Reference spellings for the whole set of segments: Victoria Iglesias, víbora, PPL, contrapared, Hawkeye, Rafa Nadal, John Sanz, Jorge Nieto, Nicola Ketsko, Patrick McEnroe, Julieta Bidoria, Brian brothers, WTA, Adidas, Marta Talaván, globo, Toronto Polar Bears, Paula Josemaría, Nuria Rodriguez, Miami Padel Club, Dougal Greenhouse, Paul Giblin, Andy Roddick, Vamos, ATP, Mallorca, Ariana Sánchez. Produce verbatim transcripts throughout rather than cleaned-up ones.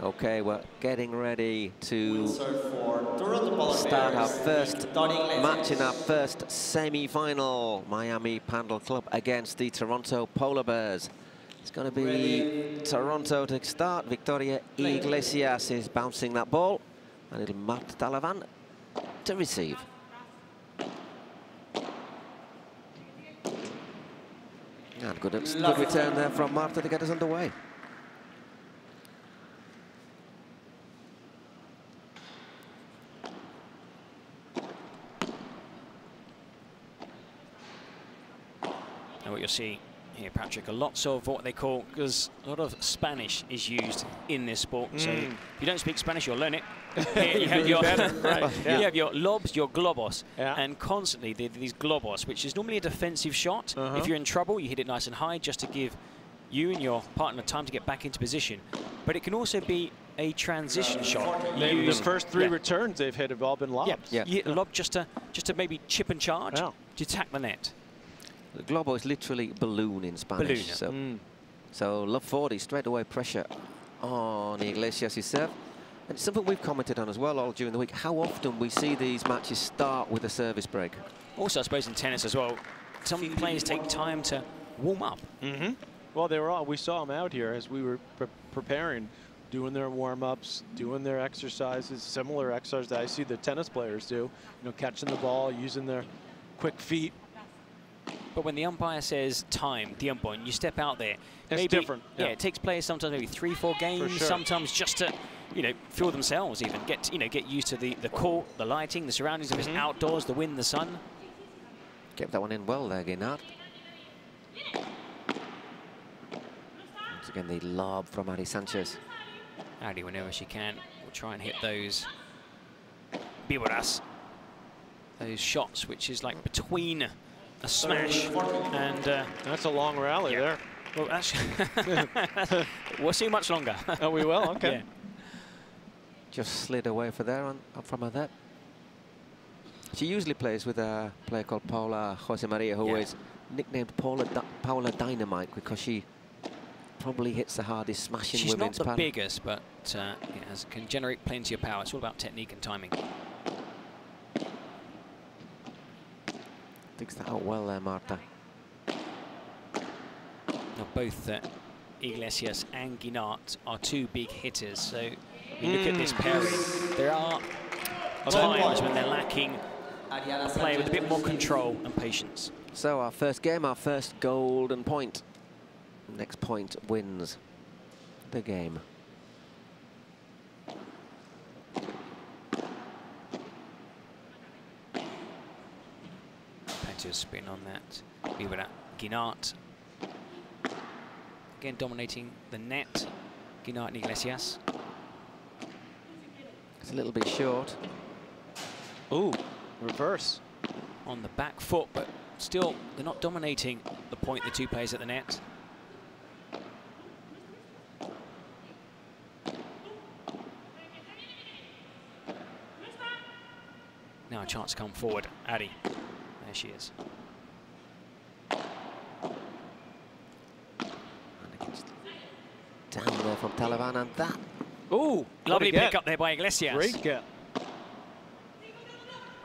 Okay, we're getting ready to start our first match in our first semi-final. Miami Padel Club against the Toronto Polar Bears. It's going to be Toronto to start. Victoria Iglesias is bouncing that ball. And it'll Marta Talaván to receive. And good, good return there from Marta to get us underway. And what you'll see here, Patrick, a lot of what they call, because a lot of Spanish is used in this sport. Mm. So if you don't speak Spanish, you'll learn it. Here you have your, right, yeah. you have your lobs, your globos, yeah. and constantly they do these globos, which is normally a defensive shot. Uh-huh. If you're in trouble, you hit it nice and high just to give you and your partner time to get back into position. But it can also be a transition uh, shot. They, the first three yeah. returns they've hit have all been lobs. Yeah. Yeah. You hit a lob just to, just to maybe chip and charge yeah. to attack the net. The globo is literally balloon in Spanish. Balloon. So, mm. so love forty, straight away pressure on Iglesias' serve. It's something we've commented on as well all during the week, how often we see these matches start with a service break. Also, I suppose in tennis as well, some players take time to warm up. Mm-hmm. Well, they were all, we saw them out here as we were pre preparing, doing their warm-ups, doing their exercises, similar exercises that I see the tennis players do, you know, catching the ball, using their quick feet. But when the umpire says time, the umpire, and you step out there, it's maybe, different. Yeah. yeah, it takes players sometimes maybe three, four games, sure. sometimes just to, you know, feel themselves even get, you know, get used to the the court, the lighting, the surroundings of mm-hmm. it's outdoors, the wind, the sun. Kept that one in well there, Guiñart. Once again, the lob from Ariana Sánchez. Ari, whenever she can, will try and hit those víboras, those shots, which is like between a smash and uh, that's a long rally yeah. there. Well, actually, we'll see much longer. Oh, we will. Okay. Yeah. Just slid away for there on, up from her there. She usually plays with a player called Paula Josemaría, who yeah. is nicknamed Paula, Di Paula Dynamite, because she probably hits the hardest smashing She's women's She's not the paddle. biggest, but uh, it has, can generate plenty of power. It's all about technique and timing. Digs that out well there, Marta. Now both uh, Iglesias and Guiñart are two big hitters, so you look mm. at this pairing, there are times when they're lacking a player with a bit more control and patience. So our first game, our first golden point. Next point wins the game. Plenty of spin on that. We were at Guiñart. Again, dominating the net. Guiñart and Iglesias. It's a little bit short. Ooh, reverse. On the back foot, but still, they're not dominating the point, the two players at the net. Now a chance to come forward. Addy, there she is. Down there from Talaván, and that. Ooh, lovely pick up there by Iglesias. Great get.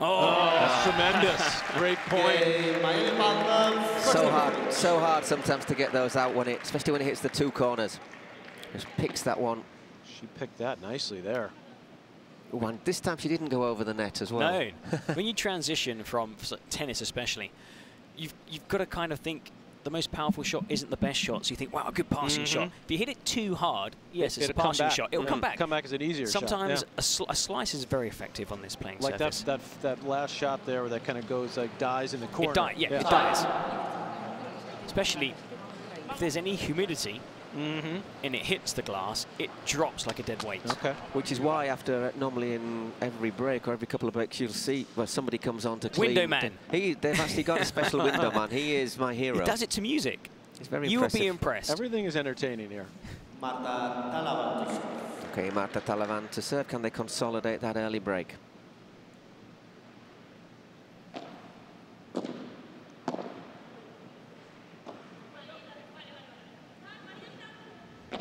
Oh, oh that's tremendous. Great point. So hard, so hard sometimes to get those out when it, especially when it hits the two corners. Just picks that one. She picked that nicely there. Ooh, and this time she didn't go over the net as well. No. When you transition from tennis especially, you've, you've got to kind of think, the most powerful shot isn't the best shot, so you think, wow, a good passing mm-hmm. shot. If you hit it too hard, yes, it's It'll a passing shot. It'll yeah. come back. Come back as an easier Sometimes shot. Yeah. a, sl a slice is very effective on this playing like surface. Like that, that, that last shot there where that kind of goes, like, dies in the corner. It dies, yeah, yeah, it dies. Especially if there's any humidity mm-hmm. and it hits the glass, it drops like a dead weight. Okay. Which is why after, uh, normally in every break or every couple of breaks, you'll see where somebody comes on to clean. Window man. He, they've actually got a special window man. He is my hero. He does it to music. It's very you impressive. You will be impressed. Everything is entertaining here. Marta Talaván. Okay, Marta Talaván to serve. Can they consolidate that early break?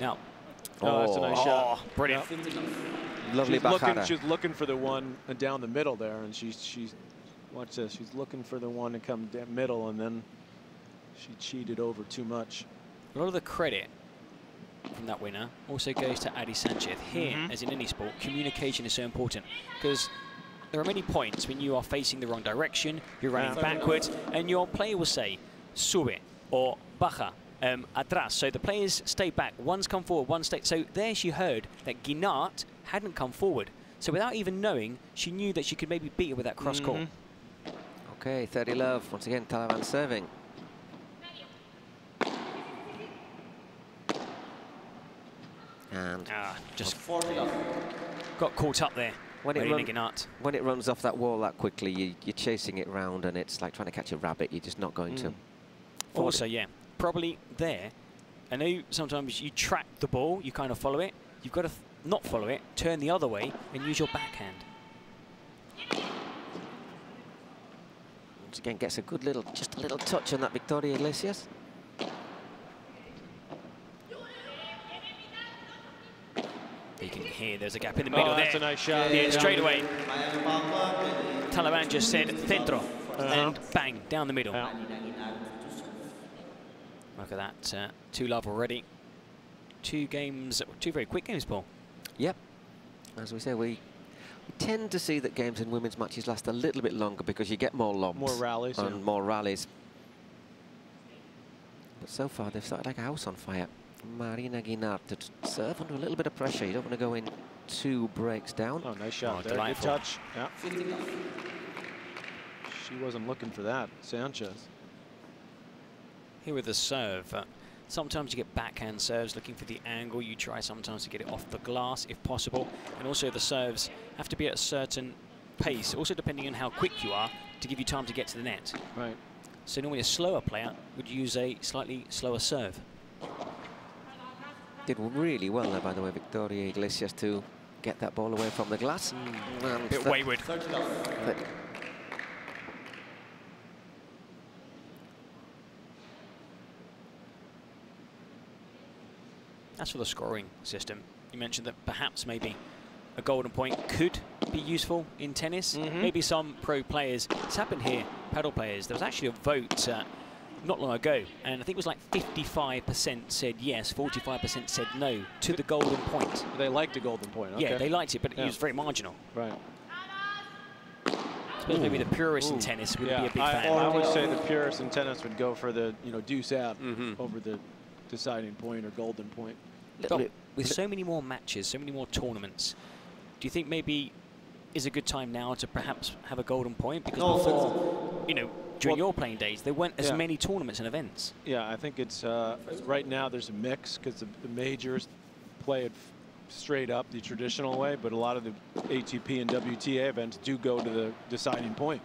Now, oh, oh, that's a nice oh, shot. Oh, yeah. Brilliant. Yeah. Lovely she's bajada. Looking, she's looking for the one down the middle there, and she's, she's, watch this, she's looking for the one to come down middle, and then she cheated over too much. A lot of the credit from that winner also goes to Adi Sanchez. Here, mm-hmm. as in any sport, communication is so important, because there are many points when you are facing the wrong direction, you're running yeah. backwards, and your player will say, sube, or baja, um, atrás. So the players stay back. One's come forward, one stay. So there she heard that Guiñart hadn't come forward. So without even knowing, she knew that she could maybe beat her with that cross mm-hmm. call. Okay, thirty love. Once again, Talaván serving. And ah, just got caught up there. When it, run, when it runs off that wall that quickly, you, you're chasing it round, and it's like trying to catch a rabbit. You're just not going mm. to. Also, it. yeah, probably there. I know sometimes you track the ball, you kind of follow it. You've got to th not follow it, turn the other way, and use your backhand. Once again, gets a good little, just a little touch on that Victoria Iglesias. You can hear there's a gap in the middle oh, that's there. That's a nice shot. Yeah, yeah, yeah. Straight away. Talaván just said centro uh, and bang, down the middle. Out. Look at that, uh, two love already. Two games, two very quick games, Paul. Yep. As we say, we tend to see that games in women's matches last a little bit longer because you get more lobs. More rallies. And yeah. more rallies. But so far, they've started like a house on fire. Marina Guiñart to serve under a little bit of pressure. You don't want to go in two breaks down. Oh, nice shot. Oh, there. Good touch. Yeah. She wasn't looking for that, Sanchez. Here with the serve. Uh, sometimes you get backhand serves looking for the angle. You try sometimes to get it off the glass if possible. And also the serves have to be at a certain pace, also depending on how quick you are, to give you time to get to the net. Right. So normally a slower player would use a slightly slower serve. Did really well there, by the way, Victoria Iglesias, to get that ball away from the glass. Mm. A bit wayward. But as for the scoring system, you mentioned that perhaps maybe a golden point could be useful in tennis. Mm-hmm. Maybe some pro players. It's happened here, paddle players. There was actually a vote uh, not long ago, and I think it was like fifty-five percent said yes, forty-five percent said no to the golden point. They liked the golden point, okay. Yeah, they liked it, but yeah. it was very marginal. Right. I suppose Ooh. maybe the purists in tennis would yeah. be a big I, fan. I would say the purists in tennis would go for the, you know, deuce out mm-hmm. over the deciding point or golden point. Little Little with so many more matches, so many more tournaments, do you think maybe is a good time now to perhaps have a golden point? Because oh. before, you know, during well, your playing days, there weren't as yeah. many tournaments and events. Yeah, I think it's, uh, right now there's a mix because the, the majors play it f straight up the traditional way, but a lot of the A T P and W T A events do go to the deciding point.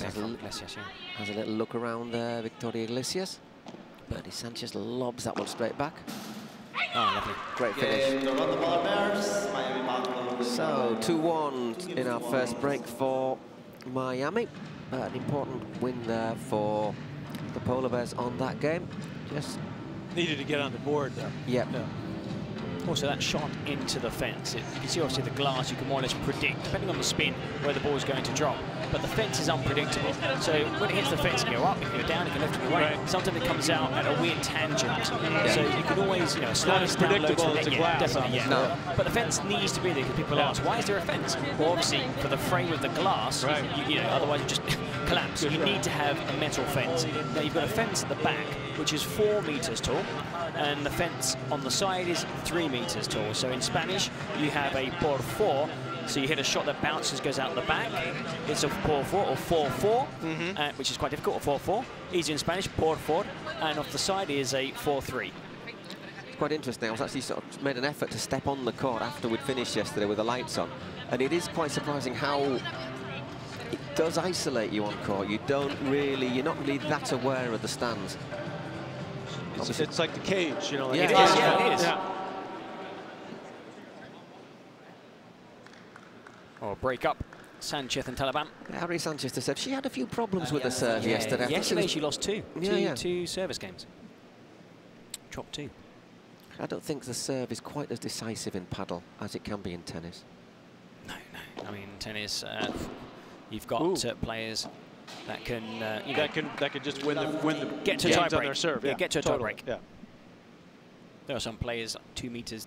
Has a, Iglesias, yeah. has a little look around there, uh, Victoria Iglesias. Bernie Sanchez lobs that one straight back. Oh, lovely. Great finish. So, two one in our first break for Miami. Uh, an important win there for the Polar Bears on that game. Just needed to get on the board there. Yep. Yeah. Also, that shot into the fence. It, you can see, obviously, the glass. You can more or less predict, depending on the spin, where the ball is going to drop. But the fence is unpredictable. So when it hits the fence, it can go up. It can go down. It can left and right. right. Sometimes it comes out at a weird tangent. Yeah. So you can always, you know, slide it down low to the net. Yeah, definitely, yeah. No. But the fence needs to be there because people yeah. ask, why is there a fence? Well, obviously, for the frame of the glass, right. you, you know, otherwise you just collapse. Good you right. need to have a metal fence. Now you've got a fence at the back, which is four meters tall, and the fence on the side is three meters tall. So in Spanish, you have a por four, so you hit a shot that bounces, goes out the back. It's a por four or four four, mm-hmm. uh, which is quite difficult. Or four four, easy in Spanish, por four, and off the side is a four three. It's quite interesting. I was actually sort of made an effort to step on the court after we'd finished yesterday with the lights on, and it is quite surprising how it does isolate you on court. You don't really, you're not really that aware of the stands. It's, it's like the cage, you know. Like yeah, it is. Yeah, it is. Yeah. Oh, break up. Sanchez and Talaván. Ari Sanchez to serve. She had a few problems uh, with yeah, the serve yeah, yesterday. Yesterday she lost two. Yeah, two, yeah. two service games. chop too. I don't think the serve is quite as decisive in paddle as it can be in tennis. No, no. I mean, tennis, uh, you've got uh, players that can uh, you that know, can that can just win the win the get to tie break. Serve. Yeah, yeah, get to a totally. tie break. Yeah. There are some players two meters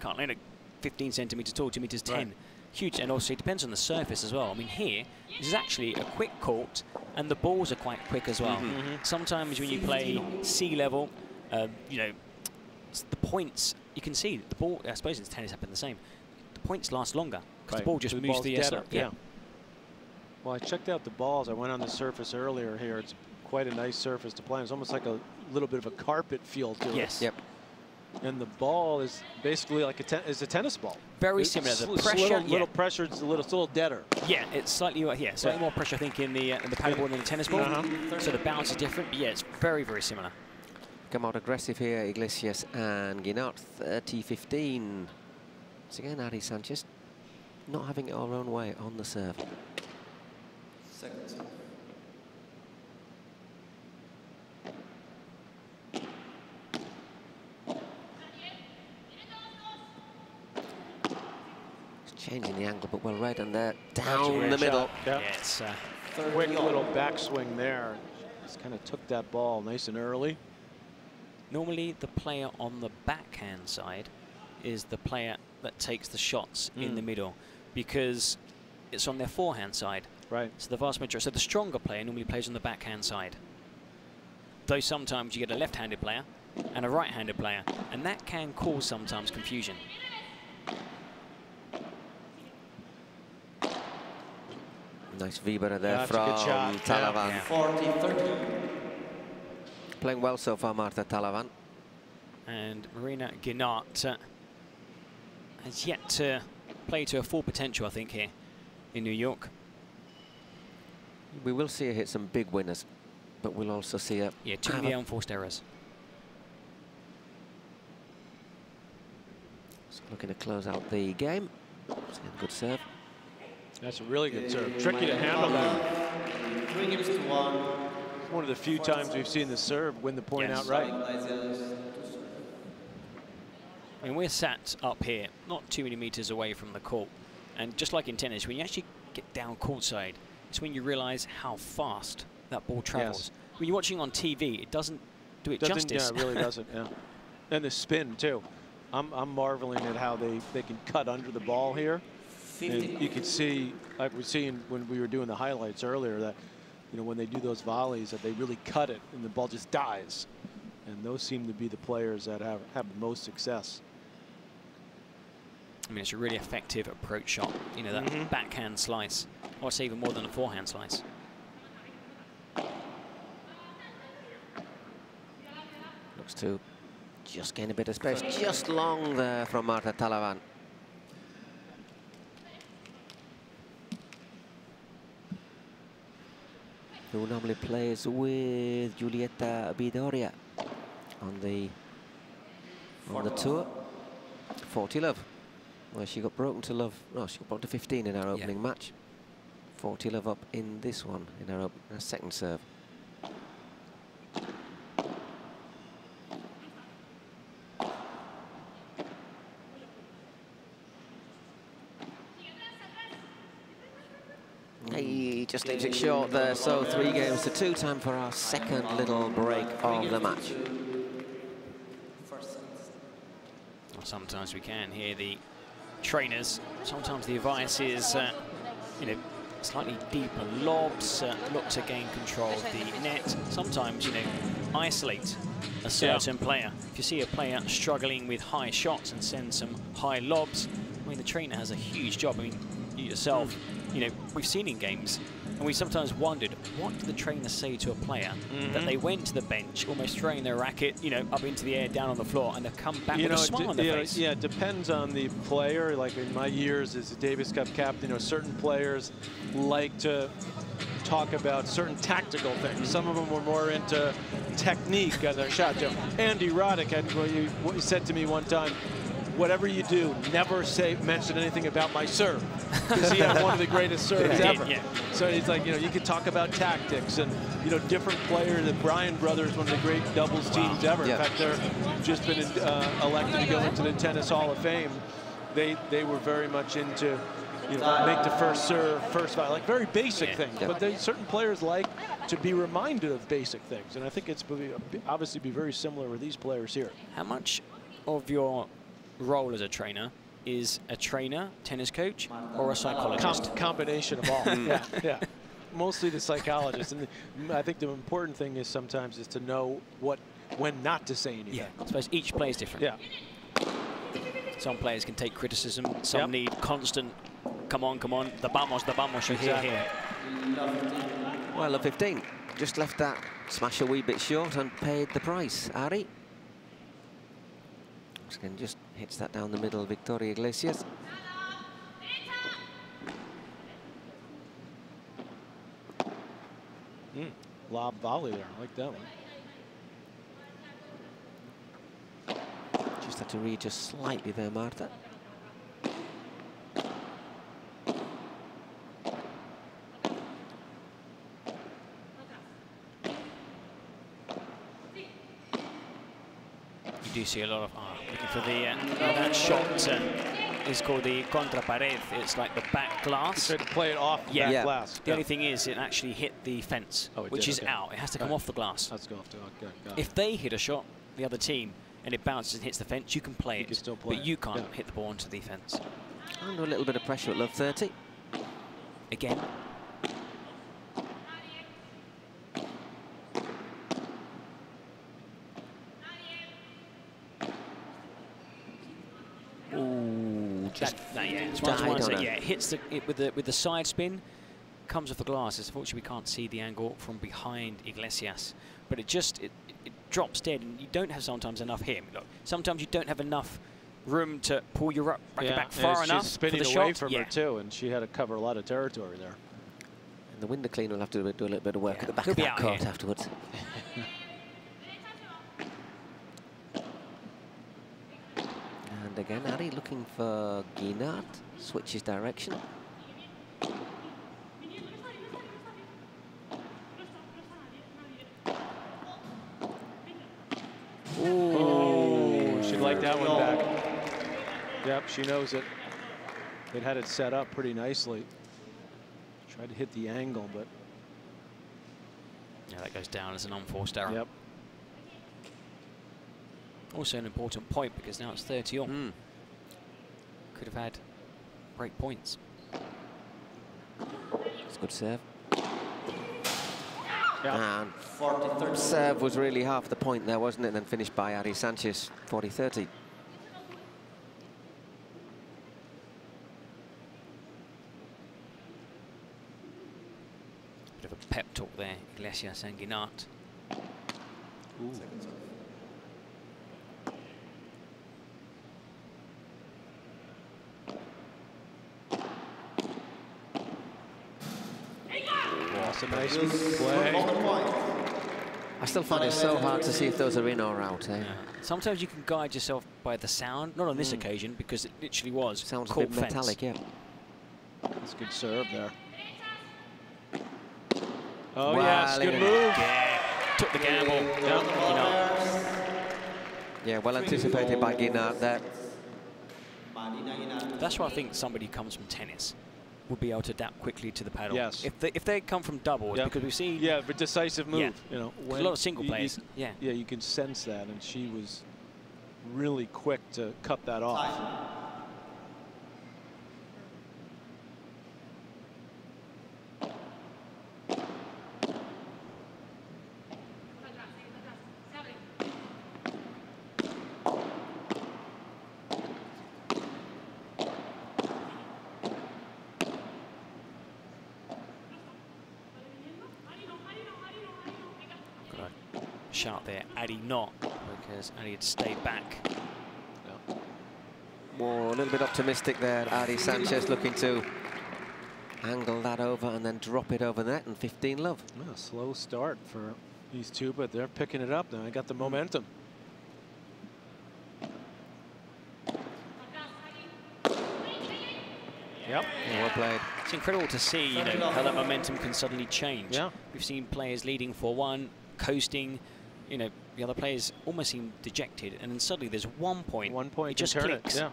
can't land a fifteen centimeters tall, two meters ten. Right. Huge, and also it depends on the surface as well. I mean, here this is actually a quick court, and the balls are quite quick as well. Mm-hmm, mm-hmm. Sometimes when you play sea level, uh, you know, the points you can see the ball. I suppose in tennis happened the same. The points last longer because right. the ball just the moves the air. Yeah. yeah. Well, I checked out the balls. I went on the surface earlier here. It's quite a nice surface to play. It's almost like a little bit of a carpet feel to it. Yes. Yep. And the ball is basically like a ten is a tennis ball. Very it's similar. The pressure, little, yeah. little pressure, it's a little, it's a little deader. Yeah, it's slightly yeah, slightly yeah. more pressure I think in the uh, in the paddle ball than the tennis ball. Uh-huh. So the bounce is different. But yeah, it's very very similar. Come out aggressive here, Iglesias and Guiñart. thirty fifteen. Once again, Ari Sanchez not having it our own way on the serve. Seconds. Changing the angle, but well read, and they're down the middle. Yep. Yeah, it's uh, quick little backswing there. Just kind of took that ball nice and early. Normally, the player on the backhand side is the player that takes the shots mm. in the middle because it's on their forehand side. Right. So the vast majority, so the stronger player normally plays on the backhand side. Though sometimes you get a left-handed player and a right-handed player, and that can cause sometimes confusion. Nice Vibra there yeah, from Talaván. Yeah. forty thirty. Playing well so far, Marta Talaván. And Marina Guiñart uh, has yet to play to her full potential, I think, here in New York. We will see her hit some big winners, but we'll also see her... Yeah, two of the unforced errors. So looking to close out the game. Good serve. That's a really good serve. Tricky to handle that. Three games to one. One of the few times we've seen the serve win the point yes. outright. I mean, we're sat up here, not too many meters away from the court. And just like in tennis, when you actually get down courtside, it's when you realize how fast that ball travels. Yes. When you're watching on T V, it doesn't do it doesn't, justice. Yeah, it really doesn't, yeah. And the spin, too. I'm, I'm marveling at how they, they can cut under the ball here. And you can see, I was seeing when we were doing the highlights earlier that, you know, when they do those volleys that they really cut it and the ball just dies. And those seem to be the players that have, have the most success. I mean, it's a really effective approach shot. You know, that mm-hmm. backhand slice. I would say even more than a forehand slice. Looks to just gain a bit of space. Just long there from Marta Talaván. Who normally plays with Julieta Bidoria on the on the tour. forty love. Well, she got broken to love. No, she got broken to fifteen in our opening yeah. match. forty love up in this one in our, open, our second serve. Just leaves it short there, so three games to two. Time for our second little break of the match. Well, sometimes we can hear the trainers. Sometimes the advice is, uh, you know, slightly deeper lobs, uh, look to gain control of the net. Sometimes, you know, isolate a certain yeah. player. If you see a player struggling with high shots and send some high lobs, I mean, the trainer has a huge job. I mean, you yourself, you know, we've seen in games. And we sometimes wondered, what did the trainer say to a player mm-hmm. that they went to the bench, almost throwing their racket, you know, up into the air, down on the floor, and they come back you with know, a smile on their face? Yeah, it depends on the player. Like in my years as a Davis Cup captain, you know, certain players like to talk about certain tactical things. Mm-hmm. Some of them were more into technique on their shot. Andy Roddick had, well, he said to me one time, whatever you do, never say mention anything about my serve, because he had one of the greatest serves yeah, ever. Yeah. So he's like, you know, you could talk about tactics and, you know, different players. The Brian brothers, one of the great doubles wow. teams ever. Yeah. In fact, they're just been uh, elected to go into the Tennis Hall of Fame. They they were very much into, you know, make the first serve, first volley, like very basic yeah. things. Yeah. But they, certain players like to be reminded of basic things, and I think it's obviously be very similar with these players here. How much of your role as a trainer is a trainer, tennis coach, or a psychologist? Com combination of all. yeah, yeah, mostly the psychologist, and the, I think the important thing is sometimes is to know what when not to say anything. Yeah, I suppose each player is different. Yeah. Some players can take criticism. Some yep. need constant, come on, come on. The vamos, the vamos, you're exactly. here, here. Well, a fifteen. Just left that smash a wee bit short and paid the price. Ari. Once again, just hits that down the middle, Victoria Iglesias. Mm, lob volley there. I like that one. Just had to read just slightly there, Marta. You do see a lot of ah, oh, looking for the uh, oh, that shot. Uh, it's called the contra pared. It's like the back glass. You tried to play it off the yeah. back yeah. glass. The yeah. only thing is, it actually hit the fence, oh, which did. is okay. out. It has to come right. off the glass. That's go off to, okay, got if it. They hit a shot, the other team, and it bounces and hits the fence, you can play you it, can still play but it. you can't yeah. hit the ball onto the fence. Under a little bit of pressure at love thirty. Again. Ooh, just that, that, yeah, it's died it. Yeah, it hits the, it with the with the side spin, comes off the glass. Unfortunately, we can't see the angle from behind Iglesias, but it just it. it drops dead, and you don't have sometimes enough here. Look, sometimes you don't have enough room to pull your up right yeah. back far and enough for the away shot. From yeah. her too, and she had to cover a lot of territory there. And the window cleaner will have to do a little bit of work yeah. at the back He'll of that court here. afterwards. And again, Ari looking for Guiñart, switches direction. Oh, she'd like that one back. Yep, she knows it. It had it set up pretty nicely. Tried to hit the angle, but yeah, that goes down as an unforced error. Yep. Also an important point because now it's thirty on. Mm. Could have had break points. It's a good serve. Yeah. And forty-third serve was really half the point there, wasn't it? And then finished by Ari Sanchez, forty thirty. Bit of a pep talk there, Iglesias and Guiñart. Ooh. Nice play. I still find it so hard to see if those are in or out. Eh? Yeah. Sometimes you can guide yourself by the sound. Not on this mm. occasion, because it literally was. Sounds a bit fence. metallic, yeah. That's a good serve there. Oh, wow, yes, good move. Yeah. Took the gamble. Yeah, yeah. Yeah. yeah well anticipated by Guiñart there. That's why I think somebody comes from tennis would be able to adapt quickly to the paddle. Yes. If they, if they come from double, yep. because we've seen yeah, a decisive move. Yeah. You know, when a lot of single plays. Yeah. Yeah, you can sense that, and she was really quick to cut that off. Shout there, Adi not, because Adi had stayed back. Yeah. Whoa, a little bit optimistic there, Adi Sanchez looking to angle that over and then drop it over that, and fifteen love. Yeah, a slow start for these two, but they're picking it up now. They got the momentum. Yep. Yeah, well played. It's incredible to see, you know, how that momentum can suddenly change. Yeah. We've seen players leading four one, coasting, you know, the other players almost seem dejected, and then suddenly there's one point. One point, it just clicks. Yeah.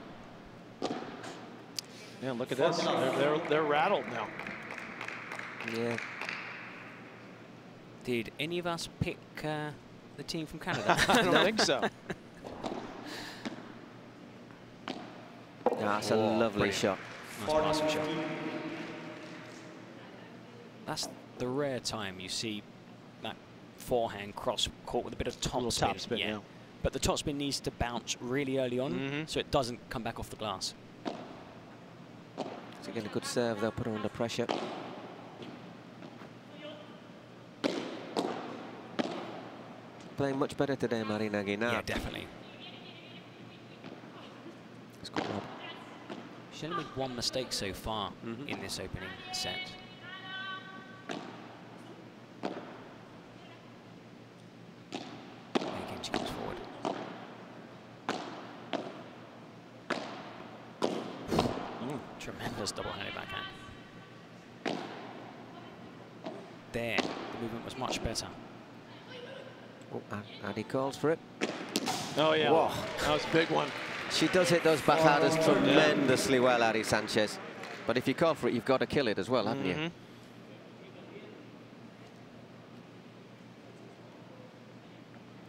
Yeah, look at this. They're, they're, they're rattled now. Yeah. Did any of us pick uh, the team from Canada? I don't think so. That's a oh, lovely brilliant. shot. That's an awesome shot. That's the rare time you see that forehand cross caught with a bit of top spin. Top spin yeah. Yeah. But the top spin needs to bounce really early on, mm-hmm. so it doesn't come back off the glass. So again, a good serve. They'll put her under pressure. Playing much better today, Marina Guiñart. Yeah, definitely. It's good job. She's only made one mistake so far mm-hmm. in this opening set. Again, she comes forward. Ooh, tremendous double-handed backhand. There, the movement was much better. Oh, and he calls for it. Oh, yeah. Whoa. That was a big one. She does hit those backhanders oh, tremendously yeah. well, Ari Sanchez. But if you call for it, you've got to kill it as well, haven't mm-hmm. you?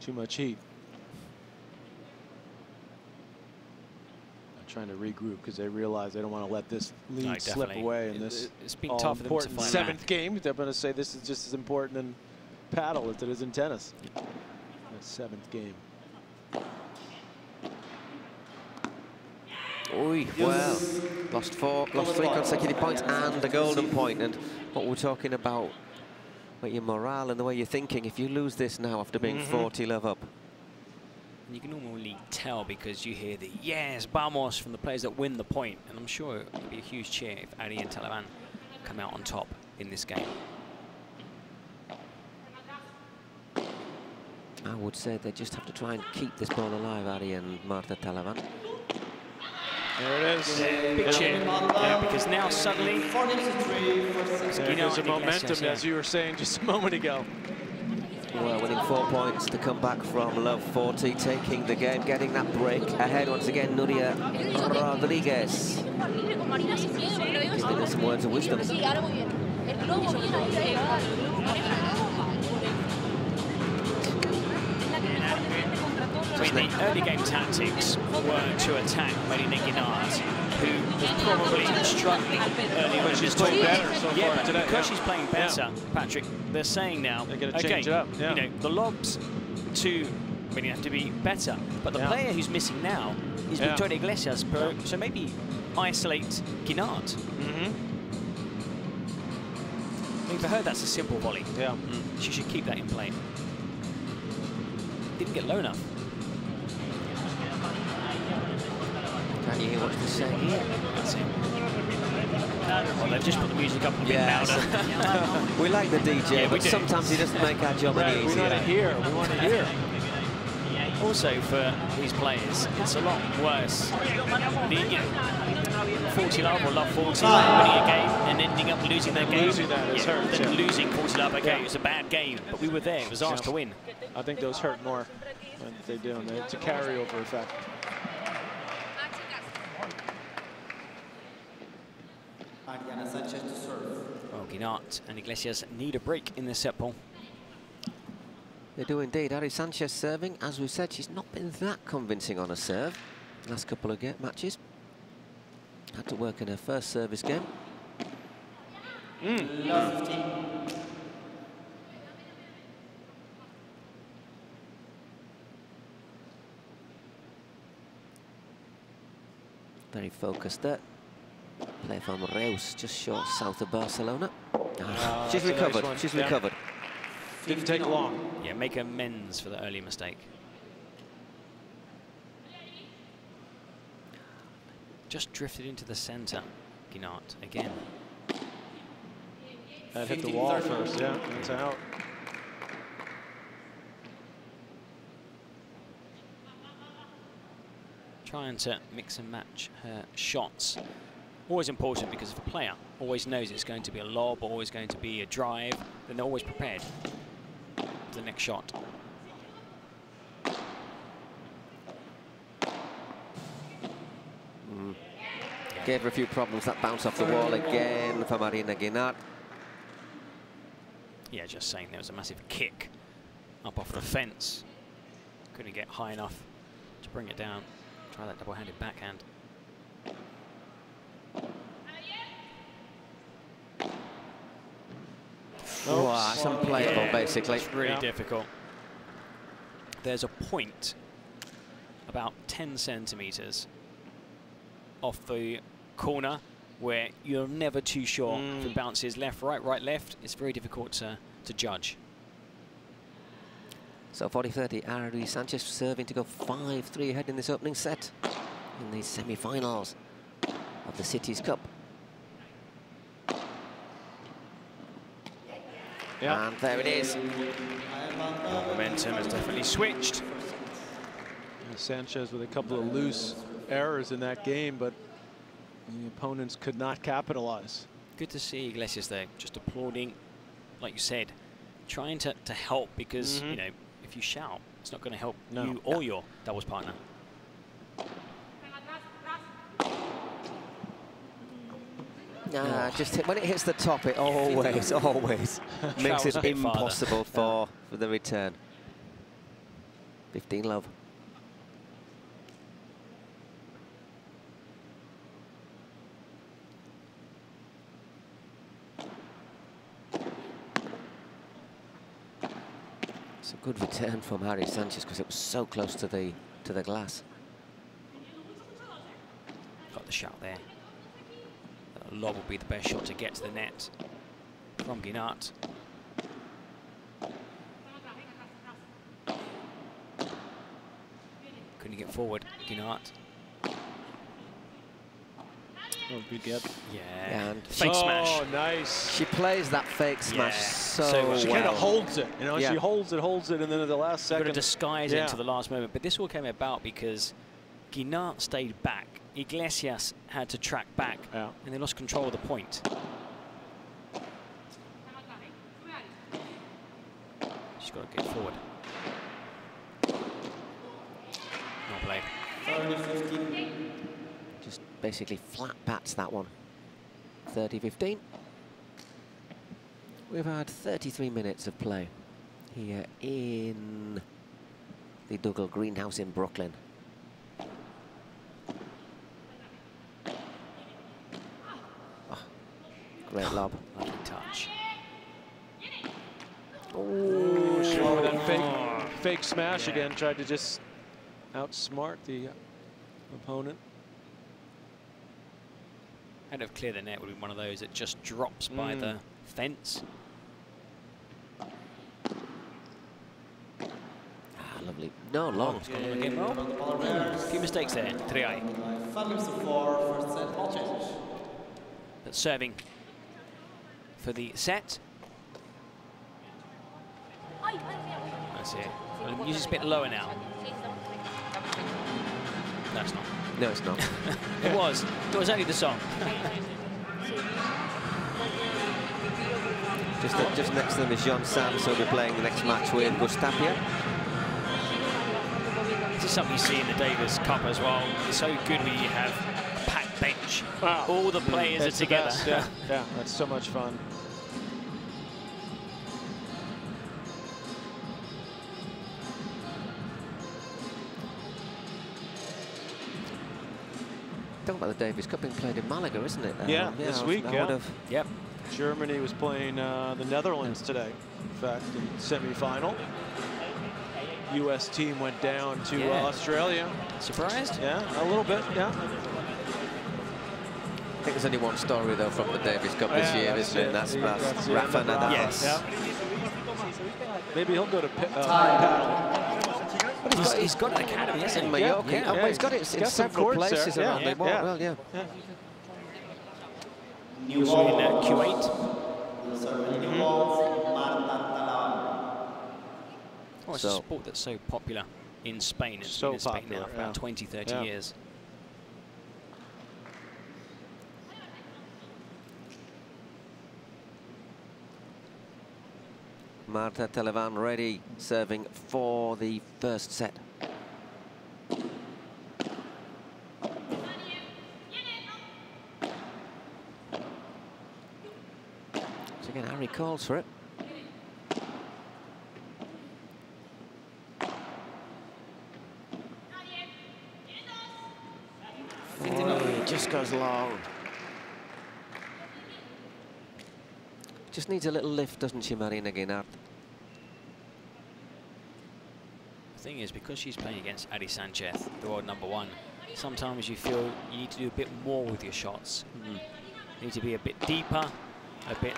Too much heat. I'm trying to regroup because they realize they don't want to let this lead no, slip away. In this it's been tough for them to find seventh that. game. They're going to say this is just as important in paddle as it is in tennis. That's seventh game. Oy, well, lost four, lost three consecutive points and a golden point. And what we're talking about, about your morale and the way you're thinking, if you lose this now after being mm-hmm. forty love up. You can normally tell because you hear the yes, vamos from the players that win the point. And I'm sure it would be a huge cheer if Ari and Talaván come out on top in this game. I would say they just have to try and keep this ball alive, Ari and Marta Talaván. There it is. Big cheer. Yeah, because now suddenly there's a momentum, as you were saying just a moment ago. Well, winning four points to come back from love forty, taking the game, getting that break ahead once again. Nuria Rodriguez giving us some words of wisdom. I mean, the early game tactics were to attack Marina Guiñart, who was probably struggling early when she's playing better so yeah, far today. Because yeah. she's playing better, yeah. Patrick, they're saying now, they're going to change okay, it up. Yeah. You know, the lobs to Marina have to be better, but the yeah. player who's missing now is yeah. Victoria Iglesias, yeah. so maybe isolate Guiñart. Mm-hmm. I mean, for her, that's a simple volley. Yeah. Mm-hmm. She should keep that in play. Didn't get low enough. You hear what he's saying here? That's it. Well, they've just put the music up a bit yes. louder. We like the D J, yeah, but do. sometimes he doesn't make our job right, any easier. We want to hear. We want to hear. Also, for these players, it's a lot worse. forty love or love forty, ah. winning a game and ending up losing their game. Losing that is yeah, hurt. Then yeah. losing forty love, okay, yeah. it was a bad game, but we were there. It was ours yeah. to win. I think those hurt more than they do. And it's a carryover effect. Ariana Sánchez to serve. Well, Guiñart and Iglesias need a break in this set ball. They do indeed. Ari Sanchez serving. As we said, she's not been that convincing on a serve. Last couple of game matches. Had to work in her first service game. Mm. No. Very focused there. Play from Reus, just short south of Barcelona. Uh, She's recovered. Nice She's yeah. recovered. Didn't take long. Yeah, make amends for the early mistake. Just drifted into the centre. Guiñart again. That hit the wall first. Yeah, it's out. Trying to mix and match her shots. always important, because if a player always knows it's going to be a lob, always going to be a drive, then they're always prepared for the next shot. Mm. Gave her a few problems, that bounce off the wall again for Marina Guiñart. Yeah, just saying there was a massive kick up off the fence. Couldn't get high enough to bring it down. Try that double-handed backhand. Oh, wow, it's unplayable, yeah, basically. It's really yeah. difficult. There's a point about ten centimetres off the corner where you're never too sure mm. if it bounces left, right, right, left. It's very difficult to, to judge. So forty thirty, Ariana Sánchez serving to go five three ahead in this opening set in the semi-finals of the Cities Cup. Yep. And there it is. The momentum has definitely switched. And Sanchez with a couple of loose errors in that game, but the opponents could not capitalize. Good to see Iglesias there, just applauding, like you said, trying to, to help, because, mm-hmm. you know, if you shout, it's not going to help no. you or your doubles partner. Nah, oh. just hit, when it hits the top, it always, always makes it impossible for, for the return. fifteen love. It's a good return from Ariana Sánchez, because it was so close to the to the glass. Got the shot there. Lob will be the best shot to get to the net from Guiñart. Couldn't get forward, Guiñart. Oh, good get. Yeah. And fake oh, smash. Oh, nice. She plays that fake smash yeah. so, so well. She kind of holds it. You know, yeah. she holds it, holds it, and then at the last second. Got to disguise yeah. it to the last moment. But this all came about because Guiñart stayed back. Iglesias had to track back, yeah. and they lost control of the point. She's got to get forward. Not played. Just basically flat bats that one. thirty fifteen. We've had thirty-three minutes of play here in the Dougal Greenhouse in Brooklyn. Great lob. Lovely touch. Oh, she went with that fake, fake smash yeah. again. Tried to just outsmart the opponent. Had to clear the net would have been one of those that just drops mm. by the fence. Ah, lovely. No, long. Oh, yeah, yeah, yeah. A few mistakes there. three eye. But serving for the set. That's it. Well, the music's a bit lower now. No, it's not. No, it's not. It was. It was only the song. just, uh, just next to them is John Sanz, who'll be playing the next match with Gustapia. This is something you see in the Davis Cup as well. It's so good when you have bench. Wow. All the players it's are together. Yeah. yeah, that's so much fun. Talking about the Davis Cup being played in Malaga, isn't it? Yeah, um, yeah this was, week. I yeah. Yep. Germany was playing uh, the Netherlands yeah. today. In fact, in semi-final. U S team went down to yeah. uh, Australia. Surprised? Yeah, a little bit. Yeah. I think there's only one story, though, from the Davis Cup oh, this yeah, year, isn't it? it? That's, that's, that's Rafa Nadal. That yes. Yeah. Maybe he'll go to uh, paddle. But he's got, he's got an academy, isn't he? In Mallorca. Yeah, yeah, oh, yeah, he's got it he's in got several places there. around yeah, the yeah. world. Yeah. Well, yeah. You saw in uh, Kuwait. Mm-hmm. Oh, it's so. a sport that's so popular in Spain. It's so been in Spain popular, now for yeah. about twenty, thirty yeah. years. Marta Talaván ready, serving for the first set. So again, Harry calls for it. Oh, just goes long. Just needs a little lift, doesn't she, Marina Guiñart? The thing is, because she's playing against Ari Sanchez, the world number one, sometimes you feel you need to do a bit more with your shots. Mm-hmm. You need to be a bit deeper, a bit...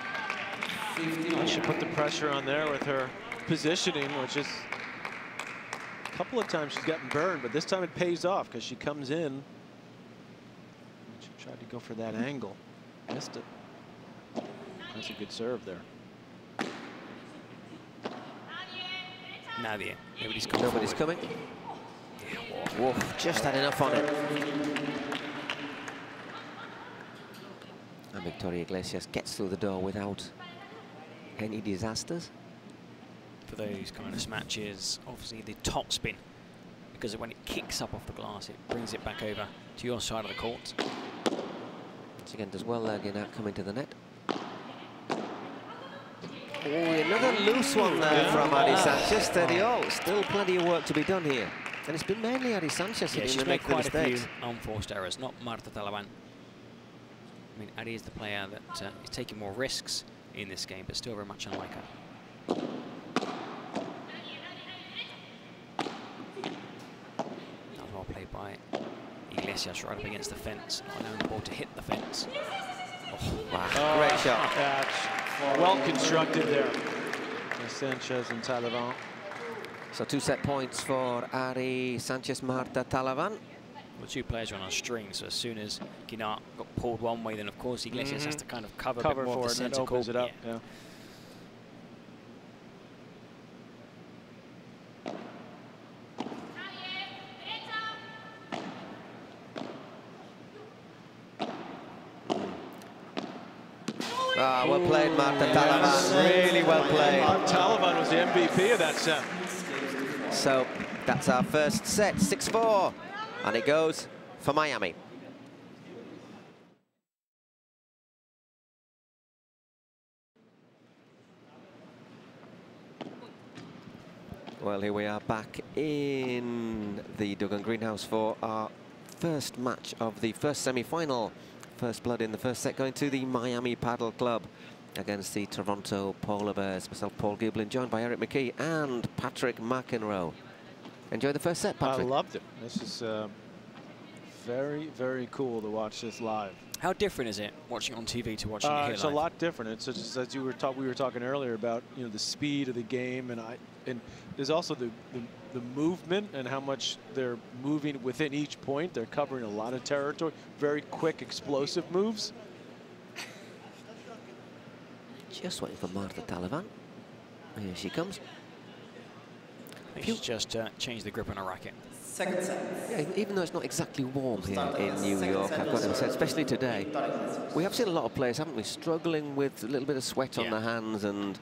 I should put the pressure on there with her positioning, which is... A couple of times she's gotten burned, but this time it pays off because she comes in. And she tried to go for that angle. Missed it. That's a good serve there. Nadia. Nobody's, come Nobody's coming. Yeah, Wolf just had enough on it. And Victoria Iglesias gets through the door without any disasters. For those kind of smatches, obviously the top spin, because when it kicks up off the glass, it brings it back over to your side of the court. Once again, does well there, Guiñart, coming to the net. Oh, another loose one there yeah. from Ari Sanchez. thirty all. Still plenty of work to be done here. And it's been mainly Ari Sanchez yeah, who's made quite mistakes. a few unforced errors, not Marta Talaván. I mean, Ari is the player that uh, is taking more risks in this game, but still very much unlike her. Not well played by Iglesias right up against the fence, not allowing the ball to hit the fence. Oh, wow. Oh, great shot. Catch. Well constructed there. Sanchez and Talaván. So two set points for Ari Sanchez, Marta Talaván. Well, two players are on a string, so as soon as Guiñart got pulled one way, then of course Iglesias mm-hmm. has to kind of cover, cover a bit more for of the it, and opens it up. Yeah. Yeah. Ah, well played, Marta Talaván. Yes. Really well played. Marta Talaván was the M V P of that set. So that's our first set, six four, and it goes for Miami. Well, here we are back in the Dougal Greenhouse for our first match of the first semi-final. First blood in the first set going to the Miami Padel Club against the Toronto Polar Bears. Myself, Paul Giblin, joined by Eric McKee and Patrick McEnroe. Enjoy the first set, Patrick. I loved it. This is uh, very, very cool to watch this live. How different is it watching on T V to watching uh, it here live? It's a lot different. It's just, as you were talk, we were talking earlier about you know the speed of the game, and I and there's also the, the the movement and how much they're moving within each point. They're covering a lot of territory. Very quick, explosive moves. Just waiting for Marta Talaván. Here she comes. I think she's just uh, changed the grip on her racket. Second set. Yeah, even though it's not exactly warm here in New York, I've got to say, especially today, we have seen a lot of players, haven't we, struggling with a little bit of sweat yeah. on their hands and...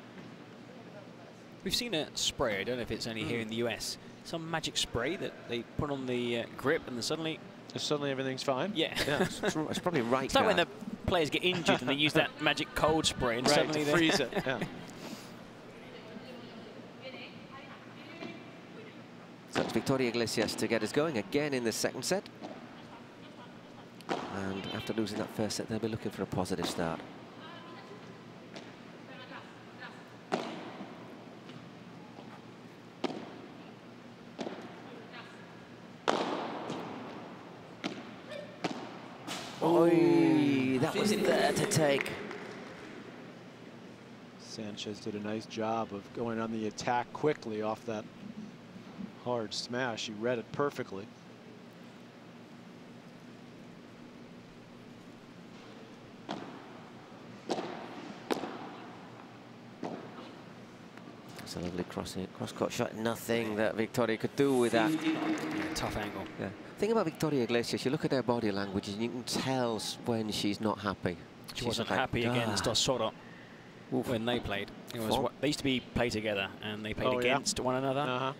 We've seen a spray, I don't know if it's only mm. here in the U S, some magic spray that they put on the uh, grip and then suddenly... Suddenly everything's fine? Yeah. yeah. It's probably right. It's like when the players get injured and they use that magic cold spray and right, suddenly they... freeze it, yeah. So it's Victoria Iglesias to get us going again in the second set. And after losing that first set, they'll be looking for a positive start. Oy, that was there to take. Sanchez did a nice job of going on the attack quickly off that hard smash. He read it perfectly. That's a lovely crossing, cross-court shot. Nothing that Victoria could do with that. Yeah, tough angle. Yeah. Thing about Victoria Iglesias, you look at her body language and you can tell when she's not happy. She she's wasn't like, happy ah. against Osoro. Oof. When they played. It was what, they used to be play together and they played oh, against yeah. one another. Uh-huh.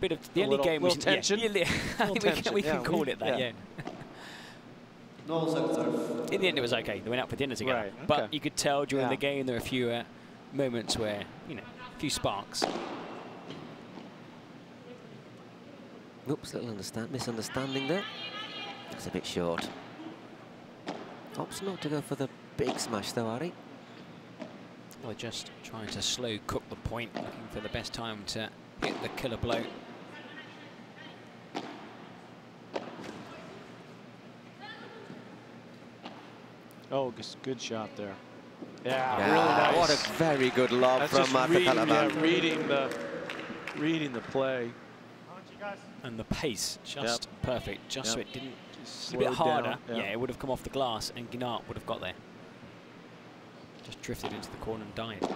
Bit of the a only little, game was tension. Yeah, yeah, I think tension. We can, we yeah, can call we, it that. Yeah. yeah. In the end, it was okay. They went out for dinner together. Right, okay. But you could tell during yeah. the game there were a few uh, moments where, you know, a few sparks. Oops, little understand misunderstanding there. That's a bit short. Opts not to go for the big smash though, Ari. Well, just trying to slow cook the point, looking for the best time to hit the killer blow. Oh, good shot there. Yeah, yeah, really nice. What a very good lob That's from Marta Talaván. Yeah, reading the, reading the play. And the pace, just yep. perfect. Just yep. so it didn't, just a bit harder. Yep. Yeah, it would have come off the glass and Guiñart would have got there. Just drifted into the corner and died.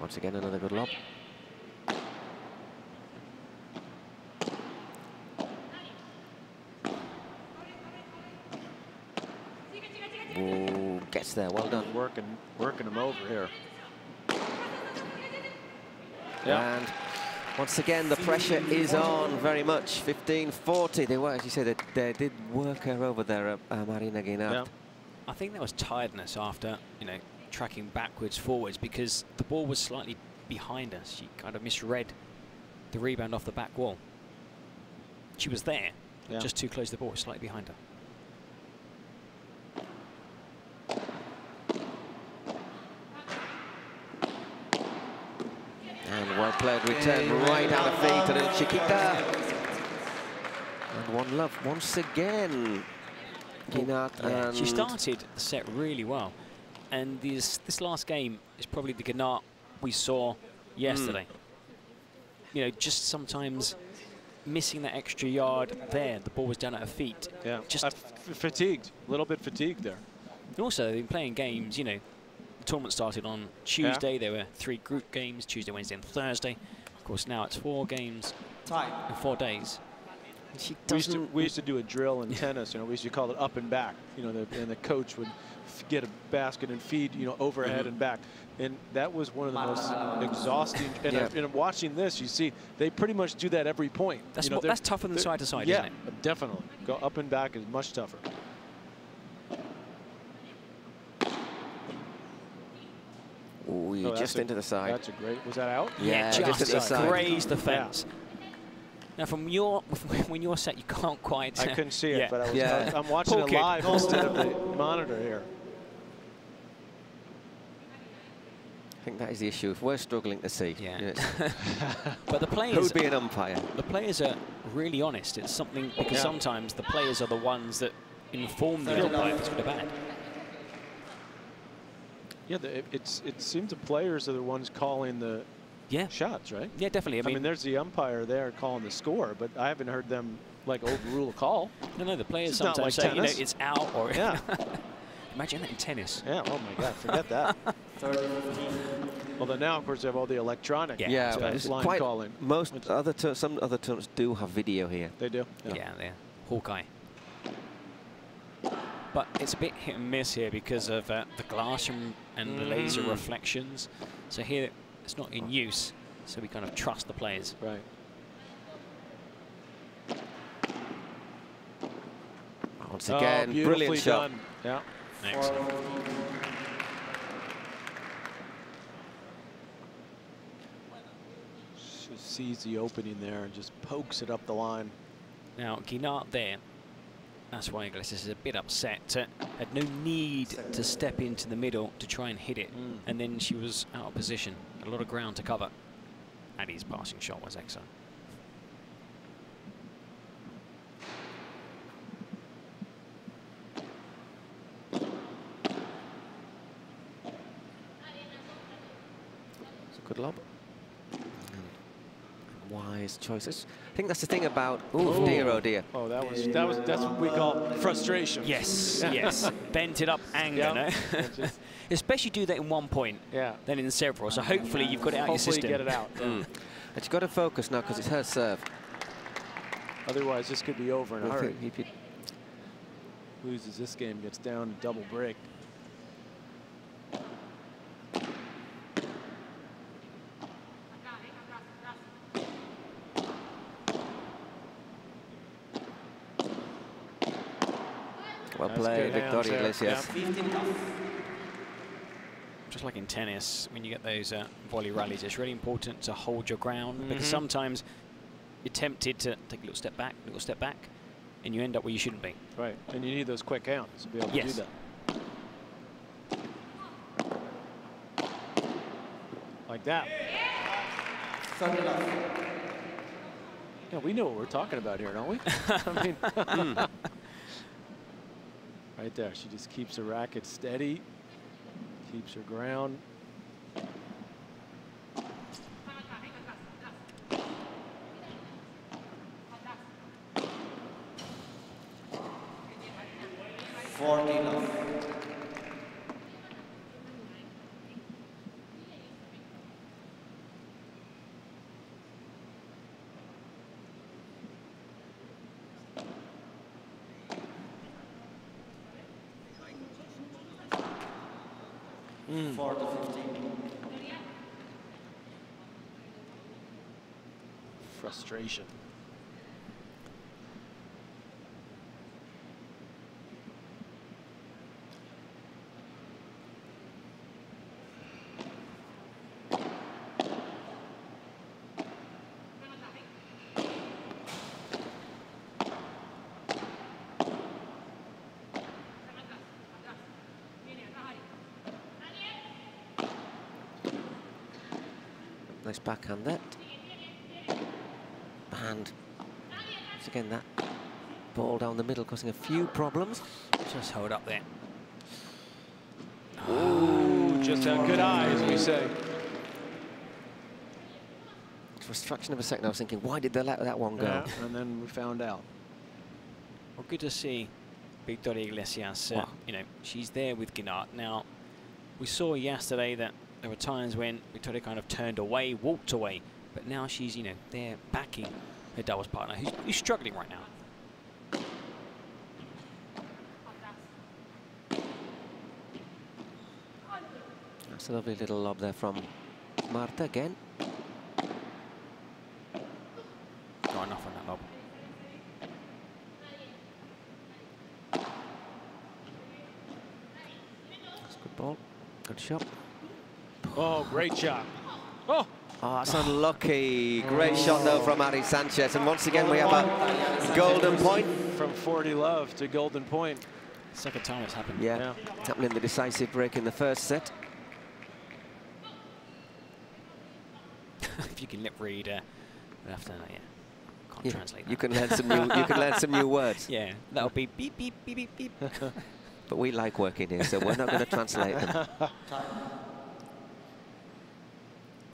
Once again, another good lob. Gets there, well done. Working, working him over here. Yeah. And once again, the pressure is on very much. fifteen forty. They were, as you said, they, they did work her over there, uh, uh, Marina Guiñart. Yeah. I think there was tiredness after, you know, tracking backwards, forwards, because the ball was slightly behind her. She kind of misread the rebound off the back wall. She was there, yeah. just too close to the ball, slightly behind her. Played return right out of feet and Chiquita. And one love once again. Guiñart yeah, and she started the set really well. And this, this last game is probably the Guiñart we saw yesterday. Mm. You know, just sometimes missing that extra yard there. The ball was down at her feet. Yeah, just uh, fatigued, a little bit fatigued there. And also, they've been playing games, you know, tournament started on Tuesday. Yeah. There were three group games, Tuesday, Wednesday, and Thursday. Of course, now it's four games Time. in four days. She we, used to, we used to do a drill in tennis. You know, we used to call it up and back. You know, the, and the coach would get a basket and feed. You know, overhead mm-hmm. and back. And that was one of the most uh, exhausting. And, yeah. I, and watching this, you see, they pretty much do that every point. That's, you know, that's tougher than side to side, yeah, isn't it? Definitely. Go up and back is much tougher. Ooh, oh, just into a, the side. That's a great. Was that out? Yeah, yeah just, just into the grazed the fence. Yeah. Now, from your when you're set, you can't quite. I couldn't see it, yeah. but I was. Yeah. I'm watching Poor it live kid. instead of the monitor here. I think that is the issue. If we're struggling to see, yeah. Yes. But the players. Who'd be an umpire? The players are really honest. It's something because yeah. sometimes the players are the ones that inform the umpire if it's good or bad. Yeah, the, it, it's it seems the players are the ones calling the yeah. shots, right? Yeah, definitely. I mean, I mean, there's the umpire there calling the score, but I haven't heard them like overrule a call. No, no, the players sometimes like say, you know, it's out or yeah. Imagine that in tennis. Yeah. Oh my God, forget that. Although now, of course, they have all the electronic. Yeah, yeah but it's line quite calling. Most it's other some other terms do have video here. They do. Yeah, yeah they're Hawkeye. But it's a bit hit and miss here because of uh, the glass and, and the mm. laser reflections. So here it's not in use, so we kind of trust the players. Right. Once again, oh, brilliant shot. Done. Yeah. Excellent. She sees the opening there and just pokes it up the line. Now Guiñart there. That's why Iglesias is a bit upset. Uh, had no need to step into the middle to try and hit it. Mm. And then she was out of position. A lot of ground to cover. And his passing shot was excellent. It's a good lob. Wise choices. I think that's the thing about oh dear, oh dear. Oh, that was that was that's what we call frustration. Yes, yes. Vented up anger. Yep. No? Especially do that in one point. Yeah. Then in several. So hopefully you've got it out of your system. Hopefully get it out. Mm. And you've got to focus now because it's her serve. Otherwise, this could be over in a hurry. loses this game, gets down to double break. Well played, Victoria Iglesias. Yeah. Just like in tennis, when you get those uh, volley rallies, it's really important to hold your ground, mm-hmm. because sometimes you're tempted to take a little step back, little step back, and you end up where you shouldn't be. Right, and you need those quick counts to be able to yes. do that. Like that. Yeah. Yeah, we know what we're talking about here, don't we? I mean, mm. Right there, she just keeps her racket steady, keeps her ground. forty love. Frustration. Nice backhand that. And once again, that ball down the middle causing a few problems. Just hold up there. Oh, just had good eye, as we say. For a fraction of a second, I was thinking, why did they let that one go? Yeah, and then we found out. Well, good to see Victoria Iglesias. Uh, wow. You know, she's there with Guinnard. Now, we saw yesterday that there were times when Victoria kind of turned away, walked away, but now she's, you know, there backing her doubles partner, who's, who's struggling right now. That's a lovely little lob there from Marta again. Not enough on that lob. That's a good ball, good shot. Oh, great shot. Oh, oh that's unlucky. Great oh. shot, though, from Ariana Sánchez. And once again, golden we have point. a golden point. From forty love to golden point. Second time it's happened. Yeah, yeah. It's happened in the decisive break in the first set. If you can lip read, uh, after that, yeah. Can't yeah. translate that. You can learn some new, you can learn some new words. Yeah, that'll be beep, beep, beep, beep, beep. But we like working here, so we're not going to translate them.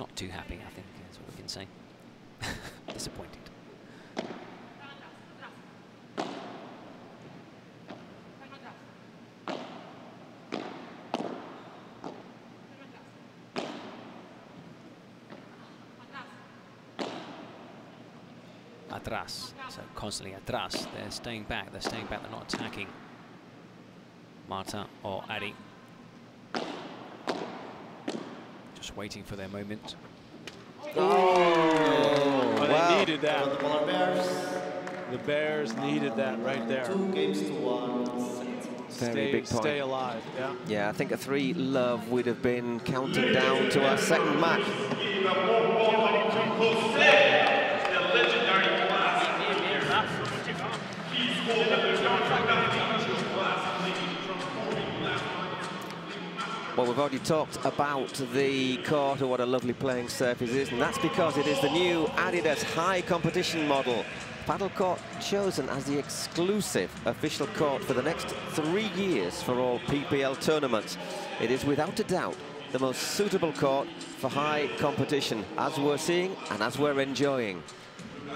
Not too happy, I think, that's what we can say. Disappointed. Atrás, so constantly atrás. They're staying back, they're staying back, they're not attacking. Marta or Adi. Just waiting for their moment. Oh, oh well, wow. They needed that. The Bears, the Bears needed that right there. Two games to one. Very stay, big point. Stay alive. Yeah. Yeah, I think a three love would have been counting down to our second match. Well, we've already talked about the court and what a lovely playing surface it is, and that's because it is the new Adidas high competition model. Paddle court chosen as the exclusive official court for the next three years for all P P L tournaments. It is without a doubt the most suitable court for high competition, as we're seeing and as we're enjoying.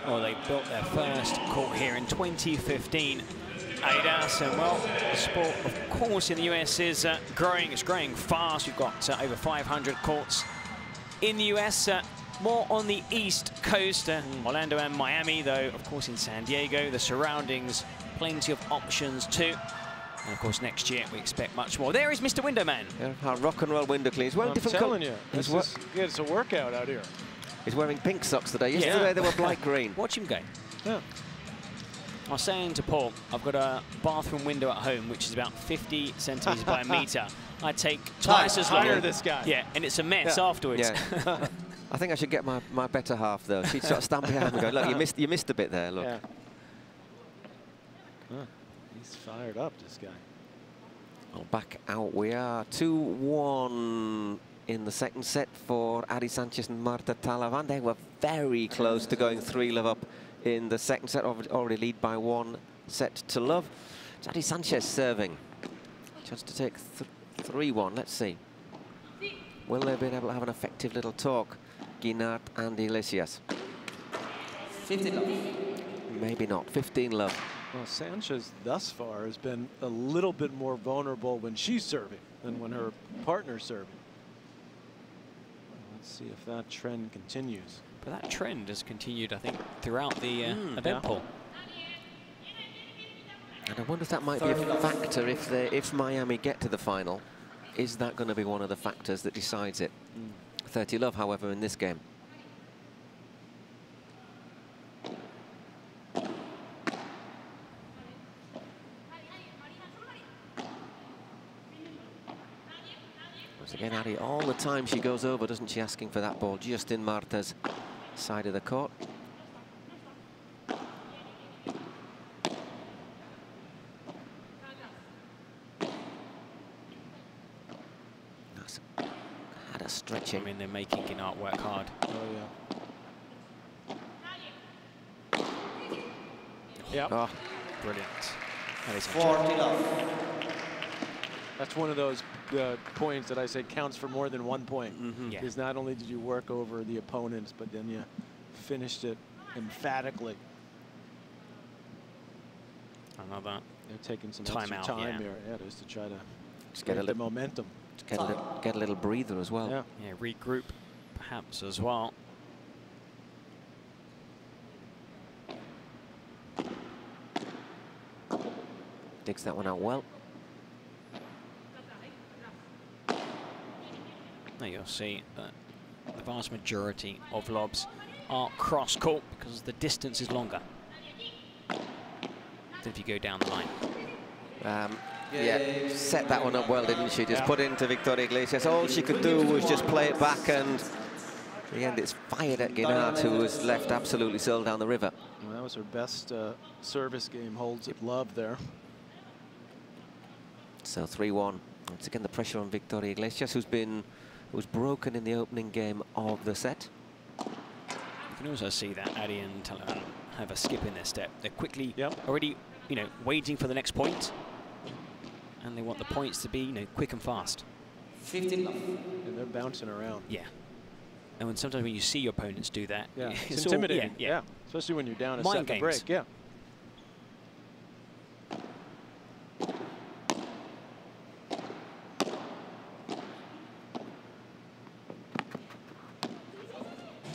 Well, they built their first court here in twenty fifteen. Adidas, and well, the sport, of course, in the U S is uh, growing. It's growing fast. We've got uh, over five hundred courts in the U S, uh, more on the East Coast, uh, Orlando and Miami, though, of course, in San Diego, the surroundings, plenty of options too. And of course, next year we expect much more. There is Mister Windowman. Yeah, our rock and roll window clean. Well, I'm different telling you, this is, yeah, it's a workout out here. He's wearing pink socks today. Yesterday yeah. they were black green. Watch him go. Yeah. I was saying to Paul, I've got a bathroom window at home which is about fifty centimeters by a meter. I take twice as long. Hire this guy. Yeah, and it's a mess yeah. afterwards. Yeah. I think I should get my, my better half, though. She'd sort of stand behind and go, look, you missed, you missed a bit there, look. Yeah. Huh. He's fired up, this guy. Well, back out we are. two one in the second set for Ari Sanchez and Marta Talaván. They were very close to going three love up in the second set, already lead by one set to love. It's Ari Sanchez serving. Chance to take three one. Let's see. Will they be able to have an effective little talk, Guiñart and Iglesias? fifteen love. Maybe not. fifteen love. Well, Sanchez thus far has been a little bit more vulnerable when she's serving than when her partner's serving. Let's see if that trend continues. But that trend has continued, I think, throughout the uh, mm, event yeah. pool. And I wonder if that might be a factor if they, if Miami get to the final. Is that going to be one of the factors that decides it? Mm. thirty love, however, in this game. Once again, Ari, all the time she goes over, doesn't she, asking for that ball just in Marta's side of the court. I mean, they're making Guiñart work hard. Oh, yeah. Yep. Oh, brilliant. That is That's one of those uh, points that I say counts for more than one point. Mm-hmm. yeah. Because not only did you work over the opponents, but then you finished it emphatically. Another They're taking some time, extra out, time yeah. here. Yeah, just to try to just get a little momentum. Get a, little, get a little breather as well. Yeah. yeah, regroup perhaps as well. Digs that one out well. Now you'll see that the vast majority of lobs are cross-court because the distance is longer than if you go down the line. Um, Yeah, set that one up well, didn't she? Just yeah. put into Victoria Iglesias. All she could do was just play it back, and in the end, it's fired at Guiñart, who was left absolutely sold down the river. Well, that was her best uh, service game, holds at love there. So three one. Once again, the pressure on Victoria Iglesias, who's been was broken in the opening game of the set. You can also see that Adi and Talaván have a skip in their step. They're quickly yep. already, you know, waiting for the next point. And they want the points to be, you know, quick and fast. fifteen love. And they're bouncing around. Yeah. And when sometimes when you see your opponents do that, yeah. it's, it's intimidating. All, yeah, yeah. yeah, especially when you're down a Mind second games. break. Yeah.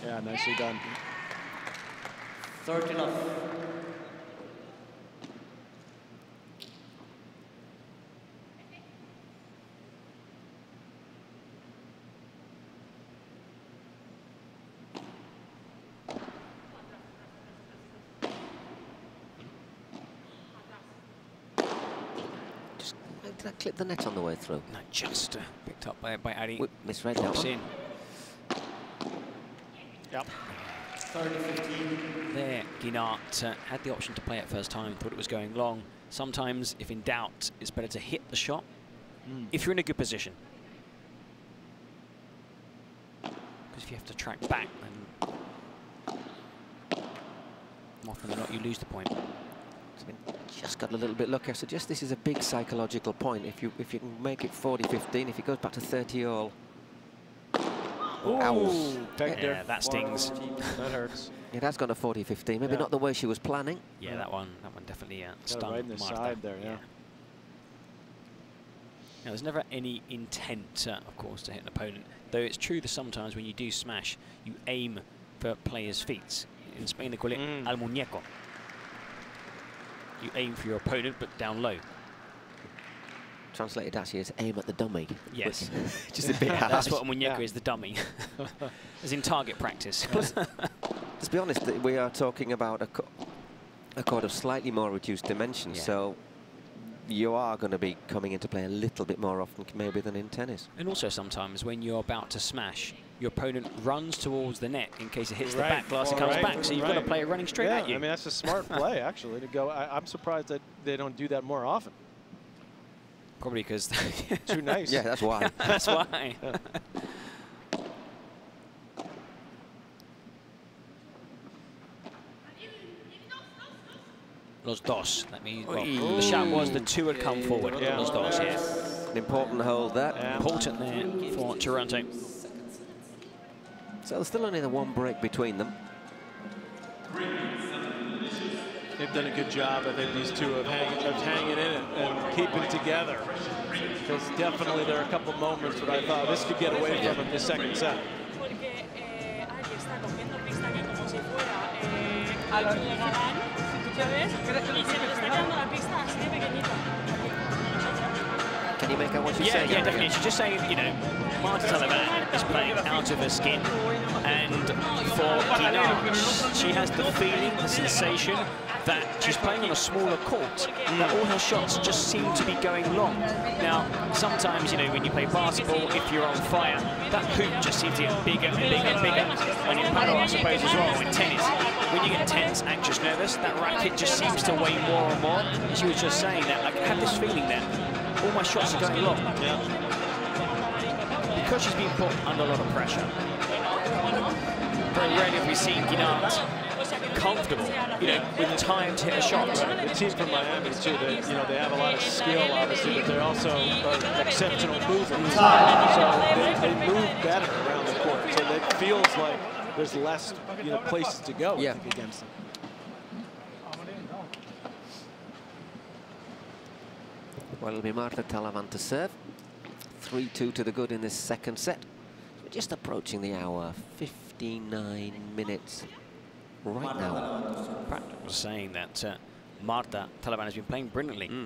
Yeah, nicely done. thirty love. Clip the net on the way through. No, just uh, picked up by, by Ari. Misread that one. In. Yep. There, Guiñart uh, had the option to play it first time, thought it was going long. Sometimes, if in doubt, it's better to hit the shot mm. if you're in a good position. Because if you have to track back, then more often than not, you lose the point. Just got a little bit lucky. I suggest this is a big psychological point. If you if you can make it forty fifteen, if it goes back to thirty all. Ow. Yeah, that stings. That hurts. It has gone to forty fifteen. Maybe yeah. not the way she was planning. Yeah, that one that one definitely uh, stung. Right in the side there, yeah. yeah. Now, there's never any intent, uh, of course, to hit an opponent. Though it's true that sometimes when you do smash, you aim for players' feet. In Spain, they call it mm. al muñeco. You aim for your opponent, but down low. translated actually as aim at the dummy. Yes. Just a bit harsh. That's what Muñeca yeah. is, the dummy. As in target practice. Plus, let's be honest, we are talking about a, co a court of slightly more reduced dimensions, yeah. so you are going to be coming into play a little bit more often maybe than in tennis. And also sometimes when you're about to smash, your opponent runs towards the net in case it hits right. the back glass and comes right. back, so you've right. got to play it running straight yeah, at you. I mean, that's a smart play, actually, to go. I, I'm surprised that they don't do that more often. Probably because... Too nice. Yeah, that's why. That's why. Yeah. Los dos. That means well, the shot was the two had come forward. Yeah. Los dos, yeah. An important hold that. Yeah. Important there for Toronto. So there's still only the one break between them. They've done a good job, I think, these two, of, hang, of hanging in it and keeping together. Because definitely there are a couple moments that I thought this could get away from them in the second set. Can you make out what you yeah, say? Yeah, yeah, definitely. She's just saying, you know, Marta Talaván is playing out of her skin. And for Guiñart, she has the feeling, the sensation that she's playing on a smaller court, and that all her shots just seem to be going long. Now, sometimes, you know, when you play basketball, if you're on fire, that hoop just seems to get bigger and bigger and bigger. And in paddle, I suppose, as well, with tennis, when you get tense, anxious, nervous, that racket just seems to weigh more and more. She was just saying that, like, I had this feeling that all my shots are going long. Yeah. Because she's been put under a lot of pressure. Very rarely have we seen Guiñart comfortable, you know, with time to hit a shot. The team from Miami, too, they, you know, they have a lot of skill, obviously, but they're also uh, exceptional movers. So they, they move better around the court. So it feels like there's less, you know, places to go yeah. against them. Well, it'll be Marta Talaván to serve. three two to the good in this second set. We're just approaching the hour, fifty-nine minutes right now. Pat was saying that uh, Marta Talaván has been playing brilliantly. Mm.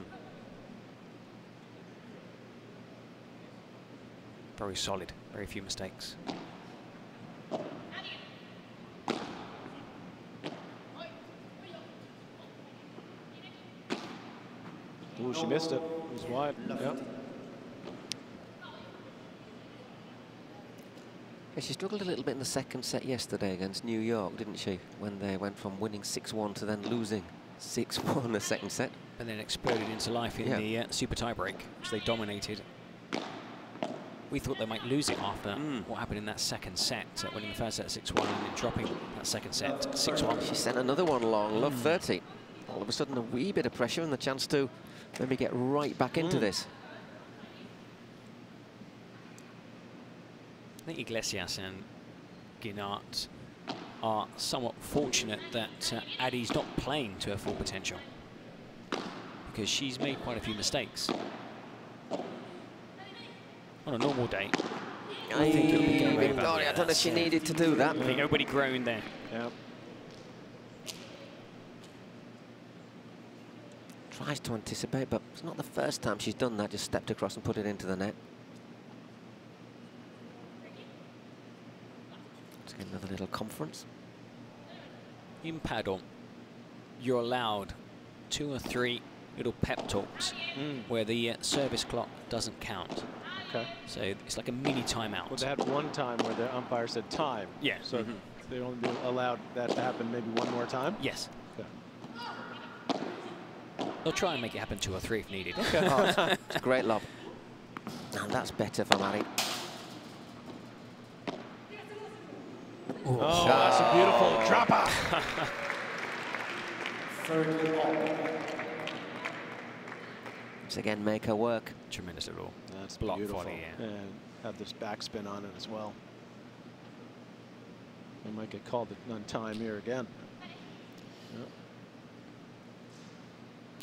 Very solid, very few mistakes. Ooh, she missed it. It was wide. Yeah. Yeah, she struggled a little bit in the second set yesterday against New York, didn't she? When they went from winning six one to then losing six one in the second set. And then exploded into life in yeah. the uh, super tiebreak, which they dominated. We thought they might lose it after mm. what happened in that second set, uh, winning the first set six one and then dropping that second set six one. She sent another one long, love mm. thirty. All of a sudden, a wee bit of pressure and the chance to maybe get right back into mm. this. I think Iglesias and Guiñart are somewhat fortunate that uh, Addie's not playing to her full potential, because she's made quite a few mistakes. On a normal day, I think it'll be going right back. I don't know if she needed to do that. I think nobody groaned there. Yep. Tries to anticipate, but it's not the first time she's done that, just stepped across and put it into the net. Let's get another little conference. In paddle, you're allowed two or three little pep talks mm. where the uh, service clock doesn't count. Okay. So it's like a mini timeout. Well, they had one time where the umpire said time. Yeah. So mm-hmm. they only allowed that to happen maybe one more time? Yes. They'll try and make it happen two or three if needed. Okay. Oh, it's, it's a great lob. And that's better for Mari. Oh, oh, that's a beautiful oh. dropper. Once again, make her work. Tremendous at all. That's block beautiful. forty, yeah. And have this backspin on it as well. We might get called on time here again. Yep.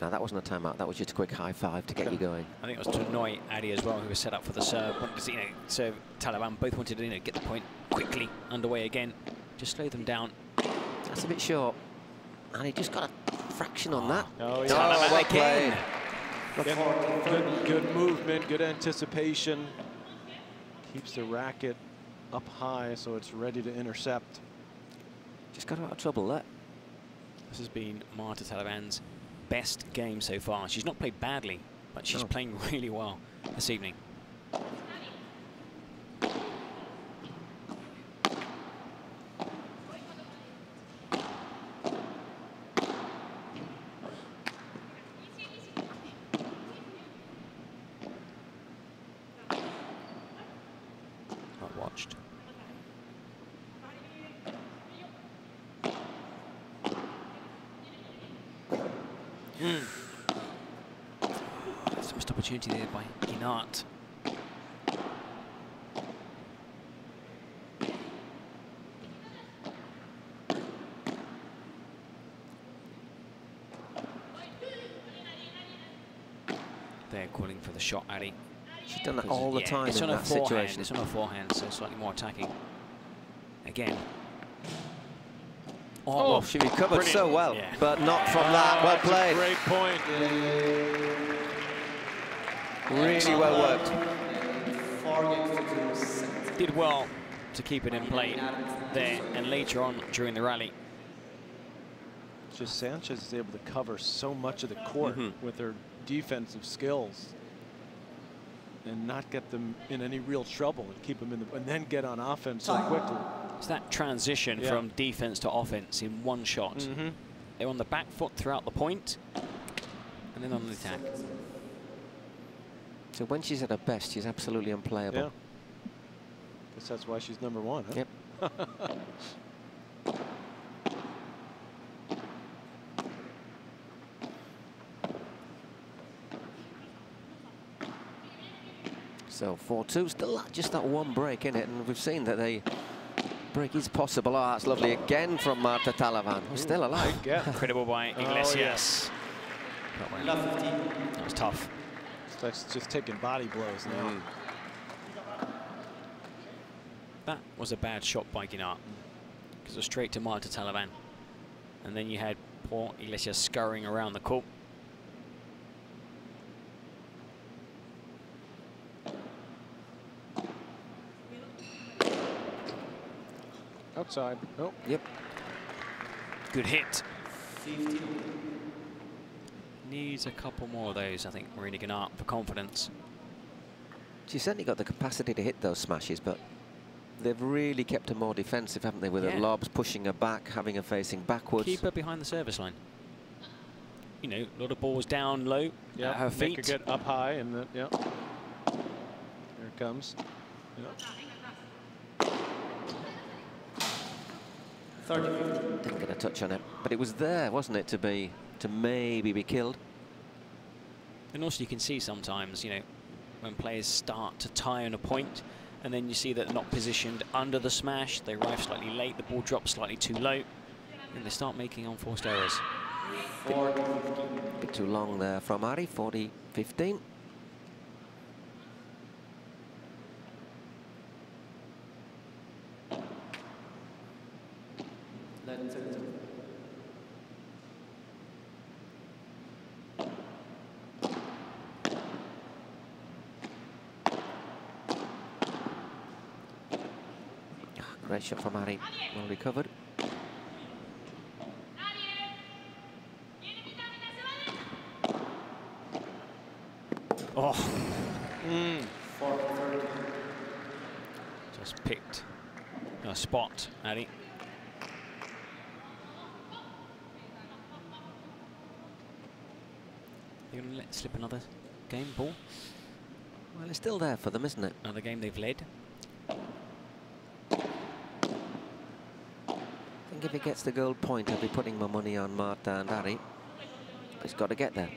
No, that wasn't a timeout. That was just a quick high five to get you going. I think it was to annoy Adi as well, who was set up for the serve. Because, you know, so Talaván both wanted to, you know, get the point quickly underway again. Just slow them down. That's a bit short. And he just got a fraction on that. Oh, yeah. Talaván oh, well again. Played. Good, good, good movement, good anticipation. Keeps the racket up high so it's ready to intercept. Just got out of trouble there. This has been Marta Talaván's best game so far. She's not played badly, but she's no. playing really well this evening. There by Guiñart. They're calling for the shot, Addy. She's done that all the yeah, time. It's in on that her forehand. Situation. It's on her forehand, so slightly more attacking. Again. Oh, oh she recovered brilliant. so well, yeah. but not from oh, that. Well played. Great point. Yeah. Really well worked. Did well to keep it in play there, and later on during the rally. Just Sanchez is able to cover so much of the court mm-hmm. with her defensive skills, and not get them in any real trouble, and keep them in the and then get on offense so quickly. It's that transition yeah. from defense to offense in one shot. Mm-hmm. They're on the back foot throughout the point, and then on the attack. So when she's at her best, she's absolutely unplayable. Yeah. Guess that's why she's number one, huh? Yep. So four two, still just that one break in it, and we've seen that the break is possible. Oh, that's lovely again from Marta Talaván. We're still alive. Yeah. Incredible by Iglesias. Oh, yeah. That was tough. That's just taking body blows now. Mm. That was a bad shot by Guiñart, because it was straight to Marta Talaván. And then you had poor Iglesias scurrying around the court. Outside. Oh. Yep. Good hit. fifteen. Needs a couple more of those, I think, Marina Guiñart, for confidence. She's certainly got the capacity to hit those smashes, but they've really kept her more defensive, haven't they, with yeah. her lobs, pushing her back, having her facing backwards. Keep her behind the service line. You know, a lot of balls down low yeah. at her feet. Make her get up high, and the, yeah. Here it comes. Yeah. Didn't get a touch on it, but it was there, wasn't it, to be... to maybe be killed. And also you can see sometimes, you know, when players start to tie on a point, and then you see that they're not positioned under the smash, they arrive slightly late, the ball drops slightly too low, and they start making unforced errors. Bit, bit too long there from Ari, forty fifteen. Great shot from Ari, well recovered. Oh, mm. just picked a spot, Ari. You're gonna let slip another game ball. Well, it's still there for them, isn't it? Another game they've led. If he gets the gold point, I'll be putting my money on Marta and Ari. But he's got to get there.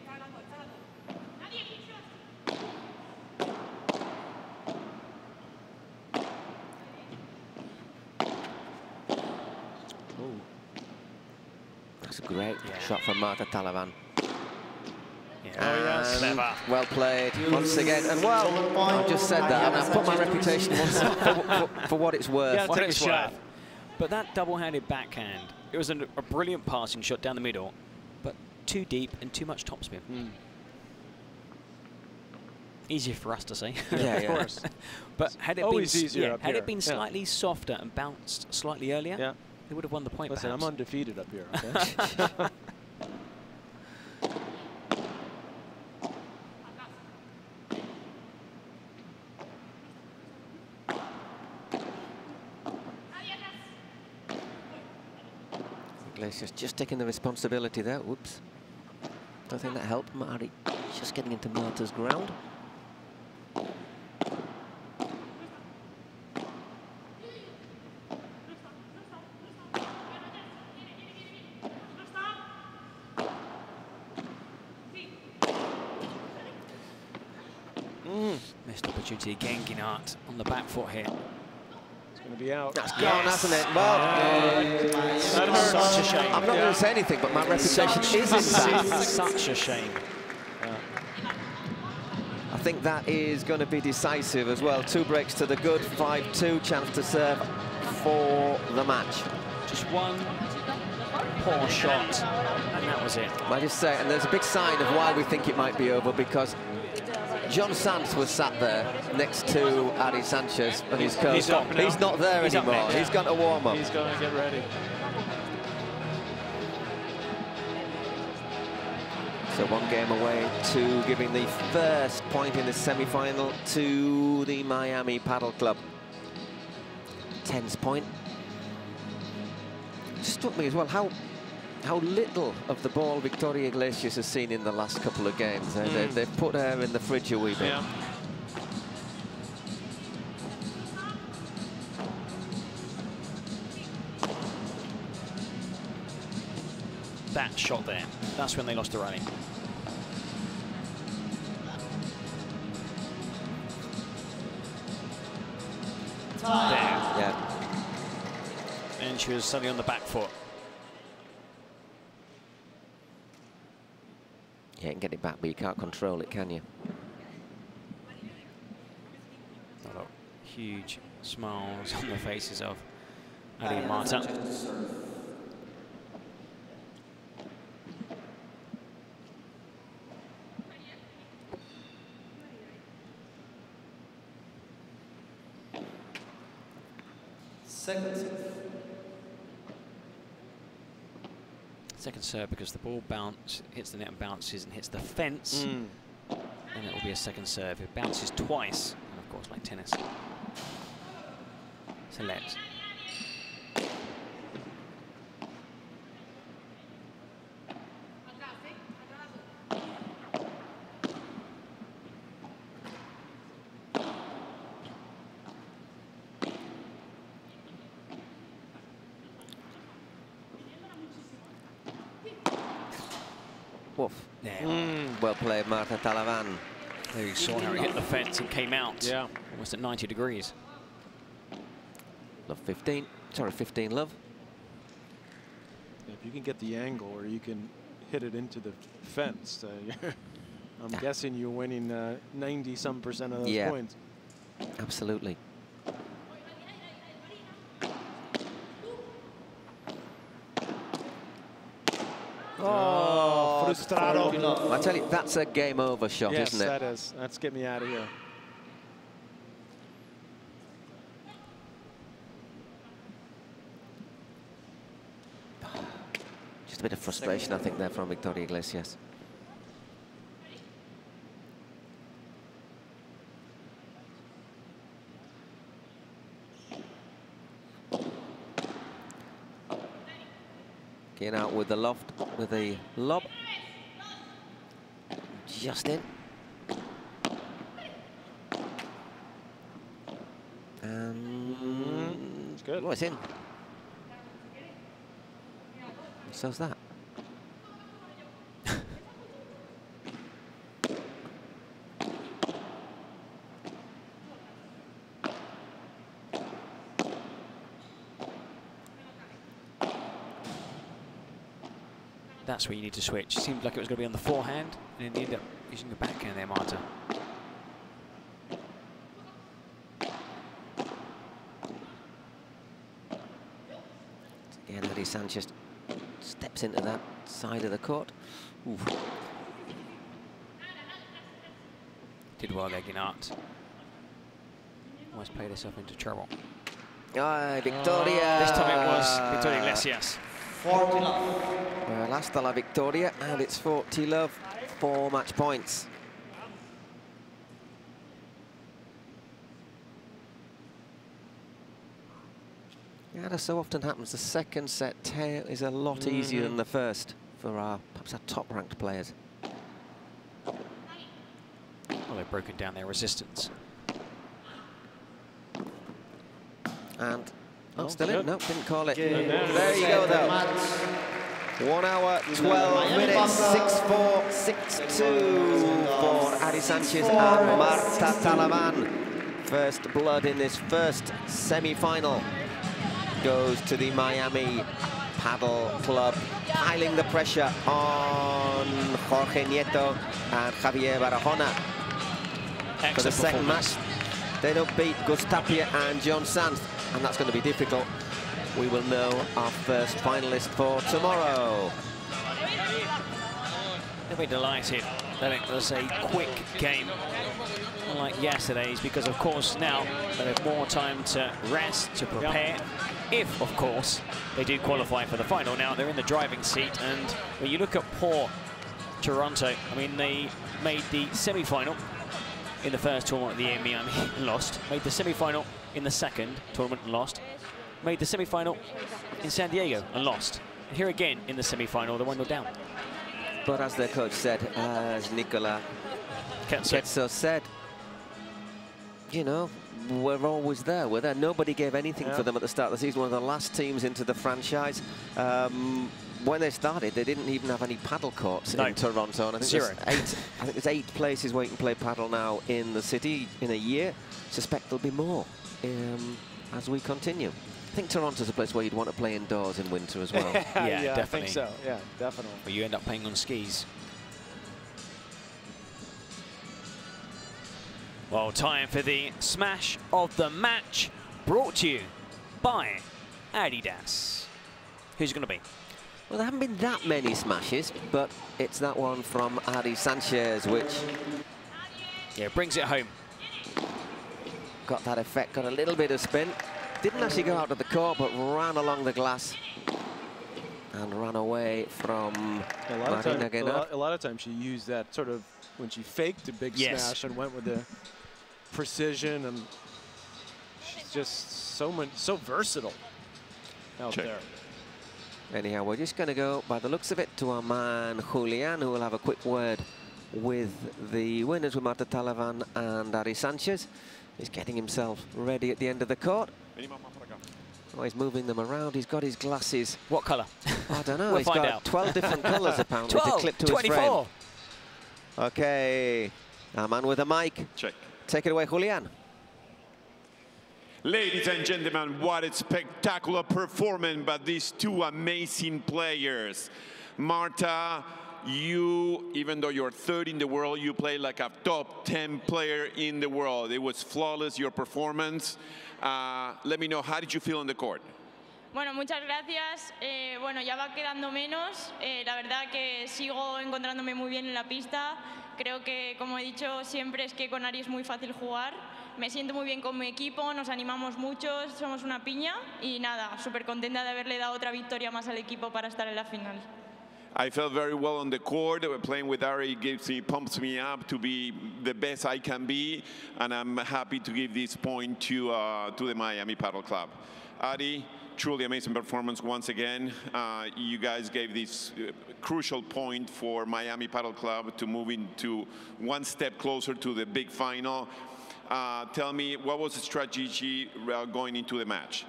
Ooh. That's a great yeah. shot from Marta Talaván. Yeah. Clever. Well played once again. And well, I just said that, and I put my reputation for, for, for what it's worth. Yeah, what it's worth. But that double-handed backhand, it was an, a brilliant passing shot down the middle, but too deep and too much topspin. Mm. Easy for us to see. Yeah, of course. But had it, been, yeah, had here. it been slightly yeah. softer and bounced slightly earlier, yeah. they would have won the point. Listen, perhaps. I'm undefeated up here, okay? Iglesias just taking the responsibility there. Whoops. I think that helped Mari. Just getting into Marta's ground. Mm. Missed opportunity again, Guiñart on the back foot here. Going to be out. That's gone, yes. hasn't it? Well, uh, such a shame. I'm not yeah. going to say anything, but my reputation such is in that. Such a shame. Yeah. I think that is going to be decisive as well. Two breaks to the good, five two, chance to serve for the match. Just one poor shot, and that was it. I just say, and there's a big sign of why we think it might be over, because John Sanz was sat there next to Ariana Sánchez and his coach. He's, he's not there he's anymore. Next, yeah. He's gone to warm up. He's going to get ready. So one game away to giving the first point in the semi-final to the Miami Padel Club. Tenth point. It struck me as well how how little of the ball Victoria Iglesias has seen in the last couple of games. Mm. They, they've put her in the fridge a wee bit. Yeah. That shot there, that's when they lost the rally. Time. There. Yeah. And she was suddenly on the back foot. You can get it back, but you can't control it, can you? Oh, huge smiles on the faces of Adi and Marta. Second. Second serve, because the ball bounce hits the net and bounces and hits the fence, mm. and it will be a second serve. It bounces twice, and of course, like tennis. Select. Played Marta Talaván. There you saw her hit the fence and came out. Yeah. Almost at ninety degrees. Love fifteen. Sorry, fifteen love. If you can get the angle or you can hit it into the fence, uh, I'm yeah. guessing you're winning uh, ninety some percent of those yeah. points. Absolutely. I tell you, that's a game over shot, yes, isn't it? Yes, that is. That's get me out of here. Just a bit of frustration, I think, there from Victoria Iglesias. Getting out with the loft, with the lob. Justin. Um, it's good. Oh, it's in. So's that. That's where you need to switch. Seemed like it was going to be on the forehand, and then you end up using the backhand there, Marta. Again, Ariana Sánchez steps into that side of the court. Ooh. good while there, Guiñart. Almost played herself into trouble. Oh, Victoria. This time it was Victoria Iglesias. forty love. Well, hasta la Victoria, and it's forty love, four match points. Yeah, that so often happens. The second set tail is a lot mm-hmm. easier than the first for our perhaps our top-ranked players. Well, they've broken down their resistance. And oh, still in? No, didn't call it. Yeah. No, no. There you go, though. One hour, twelve minutes, six four, six two for Ari Sanchez and Marta Talaván. First blood in this first semi-final goes to the Miami Padel Club, piling the pressure on Jorge Nieto and Javier Barahona. Excellent for the second match. They don't beat Gustapia and John Sanz, and that's going to be difficult. We will know our first finalist for tomorrow. They'll be delighted that it was a quick game, unlike yesterday's, because of course now they have more time to rest, to prepare, if of course they do qualify for the final. Now they're in the driving seat, and when you look at poor Toronto, I mean, they made the semi-final in the first tournament of the year, Miami, lost. Made the semi-final in the second tournament and lost. Made the semi-final in San Diego and lost. And here again in the semi-final, the one nil down. But as their coach said, as Nicola Ketsko. Ketsko said, you know, we're always there. We're there. Nobody gave anything yeah. for them at the start of the season. One of the last teams into the franchise. Um, When they started, they didn't even have any paddle courts no. in Toronto. And I think Zero. Eight, I think there's eight places where you can play paddle now in the city in a year. Suspect there'll be more um, as we continue. I think Toronto's a place where you'd want to play indoors in winter as well. yeah, yeah, yeah, definitely. I think so. Yeah, definitely. But you end up playing on skis. Well, time for the smash of the match, brought to you by Adidas. Who's it going to be? Well, there haven't been that many smashes, but it's that one from Ari Sanchez, which... Yeah, brings it home. Got that effect, got a little bit of spin. Didn't actually go out of the court, but ran along the glass and ran away from Marina Guiñart. A lot, a lot of times she used that sort of, when she faked a big yes. smash and went with the precision, and she's just so, much, so versatile out Check. there. Anyhow, we're just going to go, by the looks of it, to our man Julian, who will have a quick word with the winners, with Marta Talaván and Ari Sanchez. He's getting himself ready at the end of the court. Oh, he's moving them around. He's got his glasses. What colour? I don't know. we'll he's got out. twelve different colours, apparently, twelve, to clip to twenty-four. His frame. OK, our man with a mic. Check. Take it away, Julian. Ladies and gentlemen, what a spectacular performance by these two amazing players. Marta, you, even though you're third in the world, you play like a top ten player in the world. It was flawless, your performance. Uh, let me know, how did you feel on the court? Bueno, muchas gracias. Eh, bueno, ya va quedando menos. Eh, la verdad que sigo encontrándome muy bien en la pista. Creo que, como he dicho siempre, es que con Ari es muy fácil jugar. Me siento muy bien con mi equipo, nos animamos mucho, somos una piña y nada, súper contenta de haberle dado otra victoria más al equipo para estar en la final. I felt very well on the court. Playing with Ari gives me, pumps me up to be the best I can be, and I'm happy to give this point to uh, to the Miami Paddle Club. Ari, truly amazing performance once again. Uh, you guys gave this uh, crucial point for Miami Paddle Club to move into one step closer to the big final. Uh, tell me, what was the strategy uh, going into the match?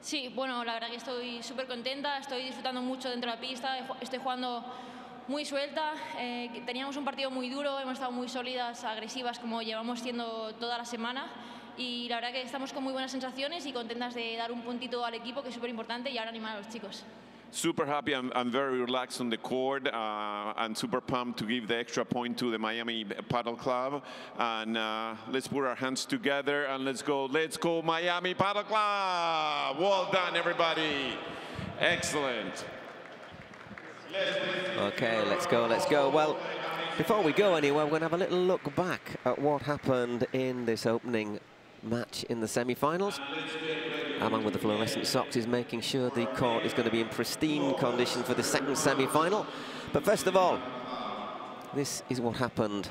Sí, bueno, la verdad que estoy súper contenta, estoy disfrutando mucho dentro de la pista, estoy jugando muy suelta. Eh, teníamos un partido muy duro, hemos estado muy sólidas, agresivas, como llevamos siendo toda la semana. Y la verdad que estamos con muy buenas sensaciones y contentas de dar un puntito al equipo, que es súper importante, y ahora animar a los chicos. Super happy. I'm, I'm very relaxed on the court. Uh, I'm super pumped to give the extra point to the Miami Paddle Club. And uh, let's put our hands together and let's go. Let's go, Miami Paddle Club. Well done, everybody. Excellent. OK, let's go, let's go. Well, Before we go anywhere, we're going to have a little look back at what happened in this opening match in the semi-finals. Our man with the fluorescent socks is making sure the court is going to be in pristine condition for the second semi-final. But first of all, this is what happened.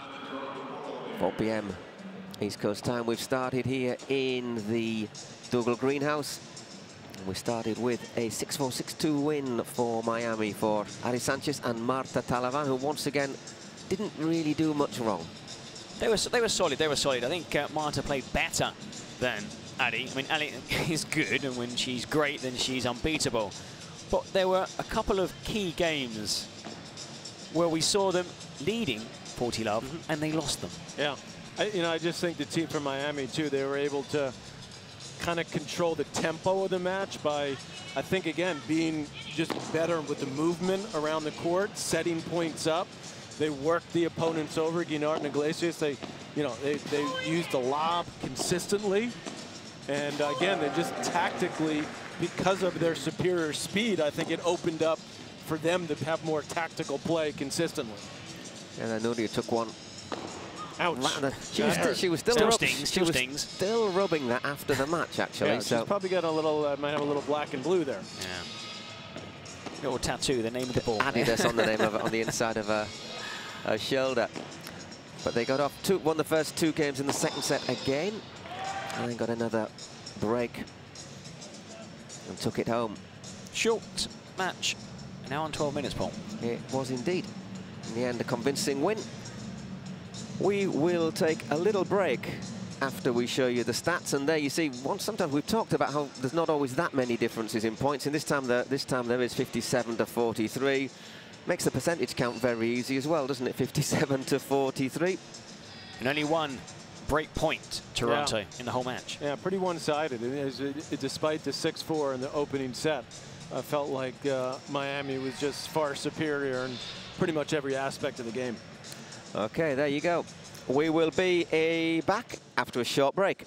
four p m East Coast time. We've started here in the Dougal Greenhouse. We started with a six four, six two win for Miami for Ariana Sánchez and Marta Talaván, who once again didn't really do much wrong. They were they were solid. They were solid. I think uh, Marta played better than Adi. I mean, Adi is good, and when she's great, then she's unbeatable. But there were a couple of key games where we saw them leading forty love, mm-hmm. and they lost them. Yeah, I, you know, I just think the team from Miami too. They were able to kind of control the tempo of the match by, I think, again, being just better with the movement around the court, setting points up. They worked the opponents over, Guiñart and Iglesias. They, you know, they, they used the lob consistently. And again, they just tactically, because of their superior speed, I think it opened up for them to have more tactical play consistently. And I know you took one. Ouch. She was, st she was still, still, stings, she still, was stings. still rubbing that after the match, actually. Yeah, so she's probably got a little, uh, might have a little black and blue there. Yeah. Little tattoo, the name of the ball. Adidas on the name of it, on the inside of her, her shoulder. But they got off, two, won the first two games in the second set again, and then got another break and took it home. Short match, an hour and twelve minutes, Paul. It was indeed. In the end, a convincing win. We will take a little break after we show you the stats, and there you see, once, sometimes we've talked about how there's not always that many differences in points, and this time there, this time there is fifty-seven to forty-three. Makes the percentage count very easy as well, doesn't it? fifty-seven to forty-three. And only one break point, Toronto, yeah. in the whole match. Yeah, pretty one-sided. It is, it, it, despite the six four in the opening set, I felt like uh, Miami was just far superior in pretty much every aspect of the game. Okay, there you go. We will be uh, back after a short break.